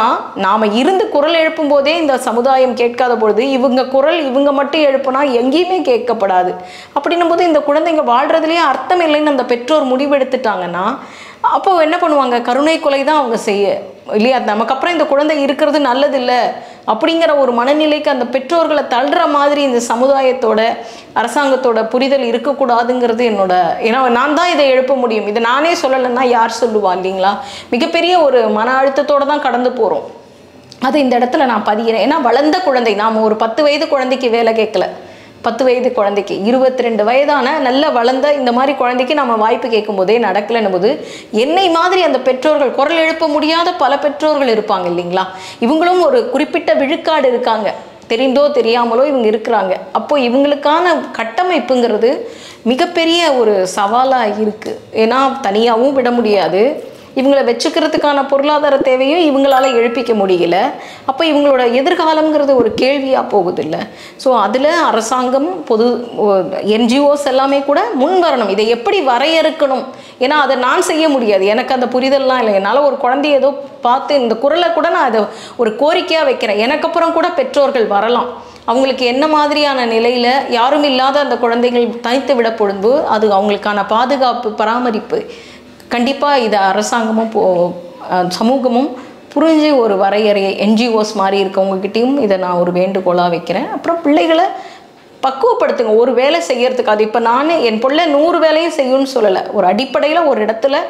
நாம் இருந்து குரல் எழுப்பும் போதே இந்த சமுதாயம் கேட்காத பொழுது இவங்க குரல் இவங்க மட்டும் எழுப்புனா எங்கேயுமே கேட்கப்படாது. அப்படின்னும் போது இந்த குழந்தைங்க வாழ்கிறதுலேயே அர்த்தம் இல்லைன்னு அந்த பெற்றோர் முடிவெடுத்துட்டாங்கன்னா அப்போ என்ன பண்ணுவாங்க? கருணை கொலை தான் அவங்க செய்ய இல்லையா? நமக்கு அப்புறம் இந்த குழந்தை இருக்கிறது நல்லதில்லை அப்படிங்கிற ஒரு மனநிலைக்கு அந்த பெற்றோர்களை தள்ளுற மாதிரி இந்த சமுதாயத்தோட அரசாங்கத்தோட புரிதல் இருக்கக்கூடாதுங்கிறது என்னோட. ஏன்னா நான் தான் இதை எழுப்ப முடியும், இதை நானே சொல்லலைன்னா யார் சொல்லுவா இல்லைங்களா? மிகப்பெரிய ஒரு மன அழுத்தத்தோடு தான் கடந்து போகிறோம். அது இந்த இடத்துல நான் பதிகிறேன். ஏன்னா வளர்ந்த குழந்தை, நாம் ஒரு 10 வயது குழந்தைக்கு வேலை கேட்கல, 10 வயது குழந்தைக்கு 22 வயதான நல்ல வளர்ந்த இந்த மாதிரி குழந்தைக்கு நம்ம வாய்ப்பு கேட்கும் போதே நடக்கலைன்னு போது என்னை மாதிரி அந்த பெற்றோர்கள் குரல் எழுப்ப முடியாத பல பெற்றோர்கள் இருப்பாங்க இல்லைங்களா? இவங்களும் ஒரு குறிப்பிட்ட விழுக்காடு இருக்காங்க, தெரிந்தோ தெரியாமலோ இவங்க இருக்கிறாங்க. அப்போது இவங்களுக்கான கட்டமைப்புங்கிறது மிகப்பெரிய ஒரு சவாலாக இருக்குது. ஏன்னா தனியாகவும் விட முடியாது, இவங்களை வச்சுக்கிறதுக்கான பொருளாதார தேவையும் இவங்களால் எழுப்பிக்க முடியல. அப்போ இவங்களோட எதிர்காலம்ங்கிறது ஒரு கேள்வியாக போகுது இல்லை? ஸோ அதில் அரசாங்கம், பொது NGOs எல்லாமே கூட முன் வரணும். இதை எப்படி வரையறுக்கணும்? ஏன்னா அதை நான் செய்ய முடியாது, எனக்கு அந்த புரிதல்லாம் இல்லை. என்னால் ஒரு குழந்தைய ஏதோ பார்த்து இந்த குரலை கூட நான் அதை ஒரு கோரிக்கையாக வைக்கிறேன், எனக்கப்புறம் கூட பெற்றோர்கள் வரலாம். அவங்களுக்கு என்ன மாதிரியான நிலையில் யாரும் இல்லாத அந்த குழந்தைகள் தனித்து விட பொழுது அது அவங்களுக்கான பாதுகாப்பு, பராமரிப்பு கண்டிப்பாக இதை அரசாங்கமும் சமூகமும் புரிஞ்சு ஒரு வரையறையை NGOs மாதிரி இருக்கவங்ககிட்டையும் இதை நான் ஒரு வேண்டுகோளாக வைக்கிறேன். அப்புறம் பிள்ளைகளை பக்குவப்படுத்துங்க ஒரு வேலை செய்கிறதுக்கு. அது இப்போ நான் என் பிள்ளை 100 வேலையும் செய்யும்னு சொல்லலை, ஒரு அடிப்படையில் ஒரு இடத்துல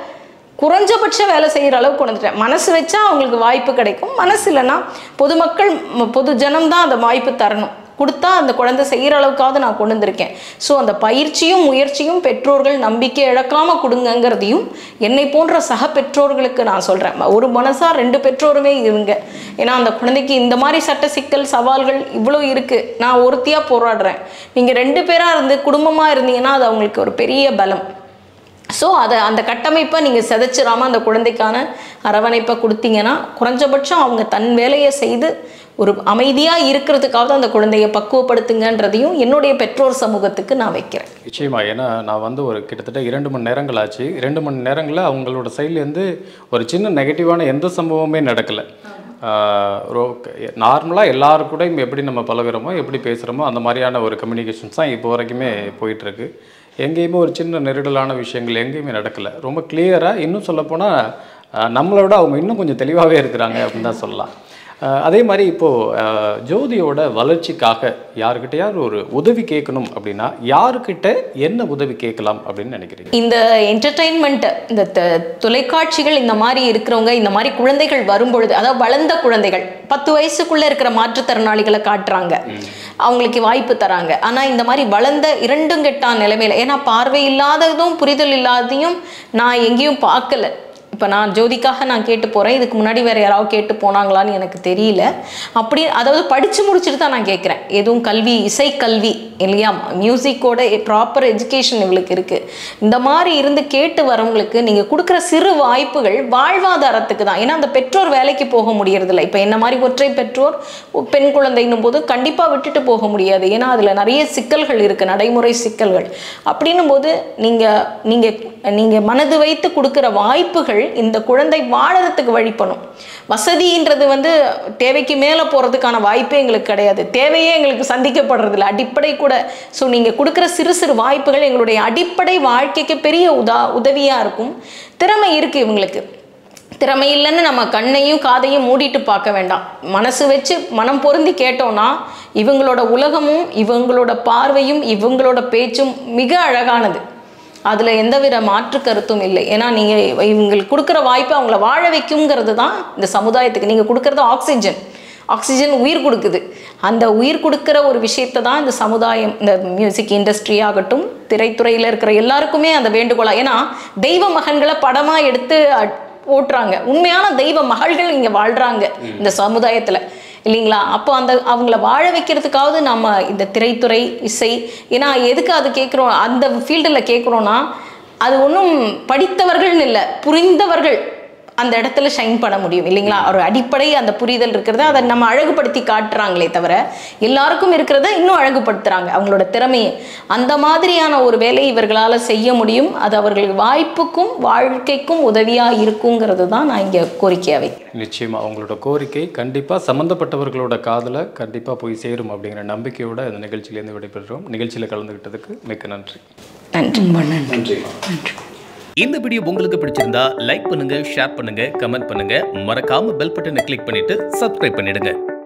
குறைஞ்சபட்ச வேலை செய்கிற அளவுக்கு வந்துட்டேன். மனசு வச்சா அவங்களுக்கு வாய்ப்பு கிடைக்கும், மனசு இல்லைன்னா பொதுமக்கள் பொது ஜனம்தான் அந்த வாய்ப்பு தரணும். கொடுத்தா அந்த குழந்தை செய்கிற அளவுக்காவது நான் கொண்டு வந்திருக்கேன். ஸோ அந்த பயிற்சியும் முயற்சியும் பெற்றோர்கள் நம்பிக்கை இழக்காமல் கொடுங்கங்கிறதையும் என்னை போன்ற சக பெற்றோர்களுக்கு நான் சொல்கிறேன். ஒரு மனசாக 2 பெற்றோருமே இருங்க. ஏன்னா அந்த குழந்தைக்கு இந்த மாதிரி சட்ட சிக்கல், சவால்கள் இவ்வளோ இருக்குது, நான் ஒருத்தியாக போராடுறேன், நீங்கள் 2 பேராக இருந்து குடும்பமாக இருந்தீங்கன்னா அது அவங்களுக்கு ஒரு பெரிய பலம். ஸோ அதை அந்த கட்டமைப்பை நீங்கள் சிதைச்சிடாமல் அந்த குழந்தைக்கான அரவணைப்பை கொடுத்தீங்கன்னா குறைஞ்சபட்சம் அவங்க தன் வேலையை செய்து ஒரு அமைதியாக இருக்கிறதுக்காக அந்த குழந்தையை பக்குவப்படுத்துங்கன்றதையும் என்னுடைய பெற்றோர் சமூகத்துக்கு நான் வைக்கிறேன். நிச்சயமாக. ஏன்னா நான் ஒரு கிட்டத்தட்ட 2 மணி நேரங்கள் ஆச்சு. 2 மணி நேரங்களில் அவங்களோட சைட்லேருந்து ஒரு சின்ன நெகட்டிவான எந்த சம்பவமே நடக்கலை. நார்மலாக எல்லாரும் கூட எப்படி நம்ம பழகிறோமோ, எப்படி பேசுகிறோமோ அந்த மாதிரியான ஒரு கம்யூனிகேஷன்ஸ் தான் இப்போ வரைக்குமே போயிட்டுருக்கு. எங்கேயுமே ஒரு சின்ன நெருடலான விஷயங்கள் எங்கேயுமே நடக்கலை. ரொம்ப கிளியராக, இன்னும் சொல்லப்போனால் நம்மளோட அவங்க இன்னும் கொஞ்சம் தெளிவாகவே இருக்கிறாங்க அப்படின்னு தான் சொல்லலாம். அதே மாதிரி இப்போது ஜோதியோட வளர்ச்சிக்காக யாருக்கிட்ட யார் ஒரு உதவி கேட்கணும் அப்படின்னா யாருக்கிட்ட என்ன உதவி கேட்கலாம் அப்படின்னு நினைக்கிறீங்க? இந்த என்டர்டெயின்மெண்ட்டு, இந்த தொலைக்காட்சிகள் இந்த மாதிரி இருக்கிறவங்க, இந்த மாதிரி குழந்தைகள் வரும்பொழுது, அதாவது வளர்ந்த குழந்தைகள் 10 வயசுக்குள்ளே இருக்கிற மாற்றுத்திறனாளிகளை காட்டுறாங்க, அவங்களுக்கு வாய்ப்பு தராங்க. ஆனா இந்த மாதிரி வளர்ந்த இரண்டும் கெட்ட நிலைமையில, ஏனா பார்வை இல்லாததும் புரிதல் இல்லாததையும் நான் எங்கேயும் பார்க்கல. இப்போ நான் ஜோதிக்காக நான் கேட்டு போகிறேன், இதுக்கு முன்னாடி வேறு யாராவது கேட்டு போனாங்களான்னு எனக்கு தெரியல. அப்படி அதாவது படித்து முடிச்சுட்டு தான் நான் கேட்குறேன். எதுவும் கல்வி, இசைக்கல்வி இல்லையா, மியூசிக்கோட ப்ராப்பர் எஜுகேஷன் இவங்களுக்கு இருக்குது. இந்த மாதிரி இருந்து கேட்டு வரவங்களுக்கு நீங்கள் கொடுக்குற சிறு வாய்ப்புகள் வாழ்வாதாரத்துக்கு தான். ஏன்னா அந்த பெற்றோர் வேலைக்கு போக முடியறதில்ல. இப்போ என்ன மாதிரி ஒற்றை பெற்றோர் பெண் குழந்தைன்னும் போது கண்டிப்பாக விட்டுட்டு போக முடியாது. ஏன்னா அதில் நிறைய சிக்கல்கள் இருக்குது, நடைமுறை சிக்கல்கள். அப்படின்னும் போது நீங்கள் நீங்கள் நீங்கள் மனது வைத்து கொடுக்குற வாய்ப்புகள் இந்த குழந்தை வாழறதுக்கு வழி பண்ணும். வசதின்றது வந்து தேவைக்கு மேலே போகிறதுக்கான வாய்ப்பே எங்களுக்கு கிடையாது, தேவையே எங்களுக்கு சந்திக்கப்படுறதில்ல, அடிப்படை கூட. ஸோ நீங்கள் கொடுக்குற சிறு சிறு வாய்ப்புகள் எங்களுடைய அடிப்படை வாழ்க்கைக்கு பெரிய உதவியாக இருக்கும். திறமை இருக்குது இவங்களுக்கு, திறமை இல்லைன்னு நம்ம கண்ணையும் காதையும் மூடிட்டு பார்க்க வேண்டாம். மனசு வச்சு மனம் பொருந்தி கேட்டோன்னா இவங்களோட உலகமும் இவங்களோட பார்வையும் இவங்களோட பேச்சும் மிக அழகானது. அதில் எந்தவித மாற்று கருத்தும் இல்லை. ஏன்னா நீங்கள் இவங்களுக்கு கொடுக்குற வாய்ப்பை அவங்கள வாழ வைக்குங்கிறது தான் இந்த சமுதாயத்துக்கு நீங்கள் கொடுக்குறது. ஆக்சிஜன், ஆக்சிஜன் உயிர் கொடுக்குது. அந்த உயிர் கொடுக்குற ஒரு விஷயத்தை தான் இந்த சமுதாயம், இந்த மியூசிக் இண்டஸ்ட்ரி ஆகட்டும், திரைத்துறையில் இருக்கிற எல்லாருக்குமே அந்த வேண்டுகோளாக. ஏன்னா தெய்வ மகன்களை படமாக எடுத்து ஓட்டுறாங்க, உண்மையான தெய்வ மகள்கள் இங்கே வாழ்கிறாங்க இந்த சமுதாயத்தில் இல்லைங்களா. அப்போ அந்த அவங்கள வாழ வைக்கிறதுக்காவது நம்ம இந்த திரைத்துறை, இசை, ஏன்னா எதுக்கு அது கேட்குறோம், அந்த ஃபீல்டில் கேட்குறோன்னா அது ஒன்றும் படித்தவர்கள்னு இல்லை, புரிந்தவர்கள் அந்த இடத்துல ஷைன் பண்ண முடியும் இல்லைங்களா. ஒரு அடிப்படை அந்த புரிதல் இருக்கிறத அதை நம்ம அழகுபடுத்தி காட்டுறாங்களே தவிர எல்லாருக்கும் இருக்கிறத இன்னும் அழகுபடுத்துகிறாங்க அவங்களோட திறமையை. அந்த மாதிரியான ஒரு வேலை இவர்களால் செய்ய முடியும். அது அவர்களுக்கு வாய்ப்புக்கும் வாழ்க்கைக்கும் உதவியாக இருக்குங்கிறது தான் நான் இங்கே கோரிக்கையாகவே. நிச்சயமாக அவங்களோட கோரிக்கை கண்டிப்பாக சம்மந்தப்பட்டவர்களோட காதில் கண்டிப்பாக போய் சேரும் அப்படிங்கிற நம்பிக்கையோடு இந்த நிகழ்ச்சியிலேருந்து விடைபெறுகிறோம். நிகழ்ச்சியில் கலந்துக்கிட்டதுக்கு மிக்க நன்றி. நன்றி. இந்த வீடியோ உங்களுக்கு பிடிச்சிருந்தா லைக் பண்ணுங்க, ஷேர் பண்ணுங்க, கமெண்ட் பண்ணுங்க, மறக்காம பெல் பட்டனை கிளிக் பண்ணிட்டு சப்ஸ்கிரைப் பண்ணிடுங்க.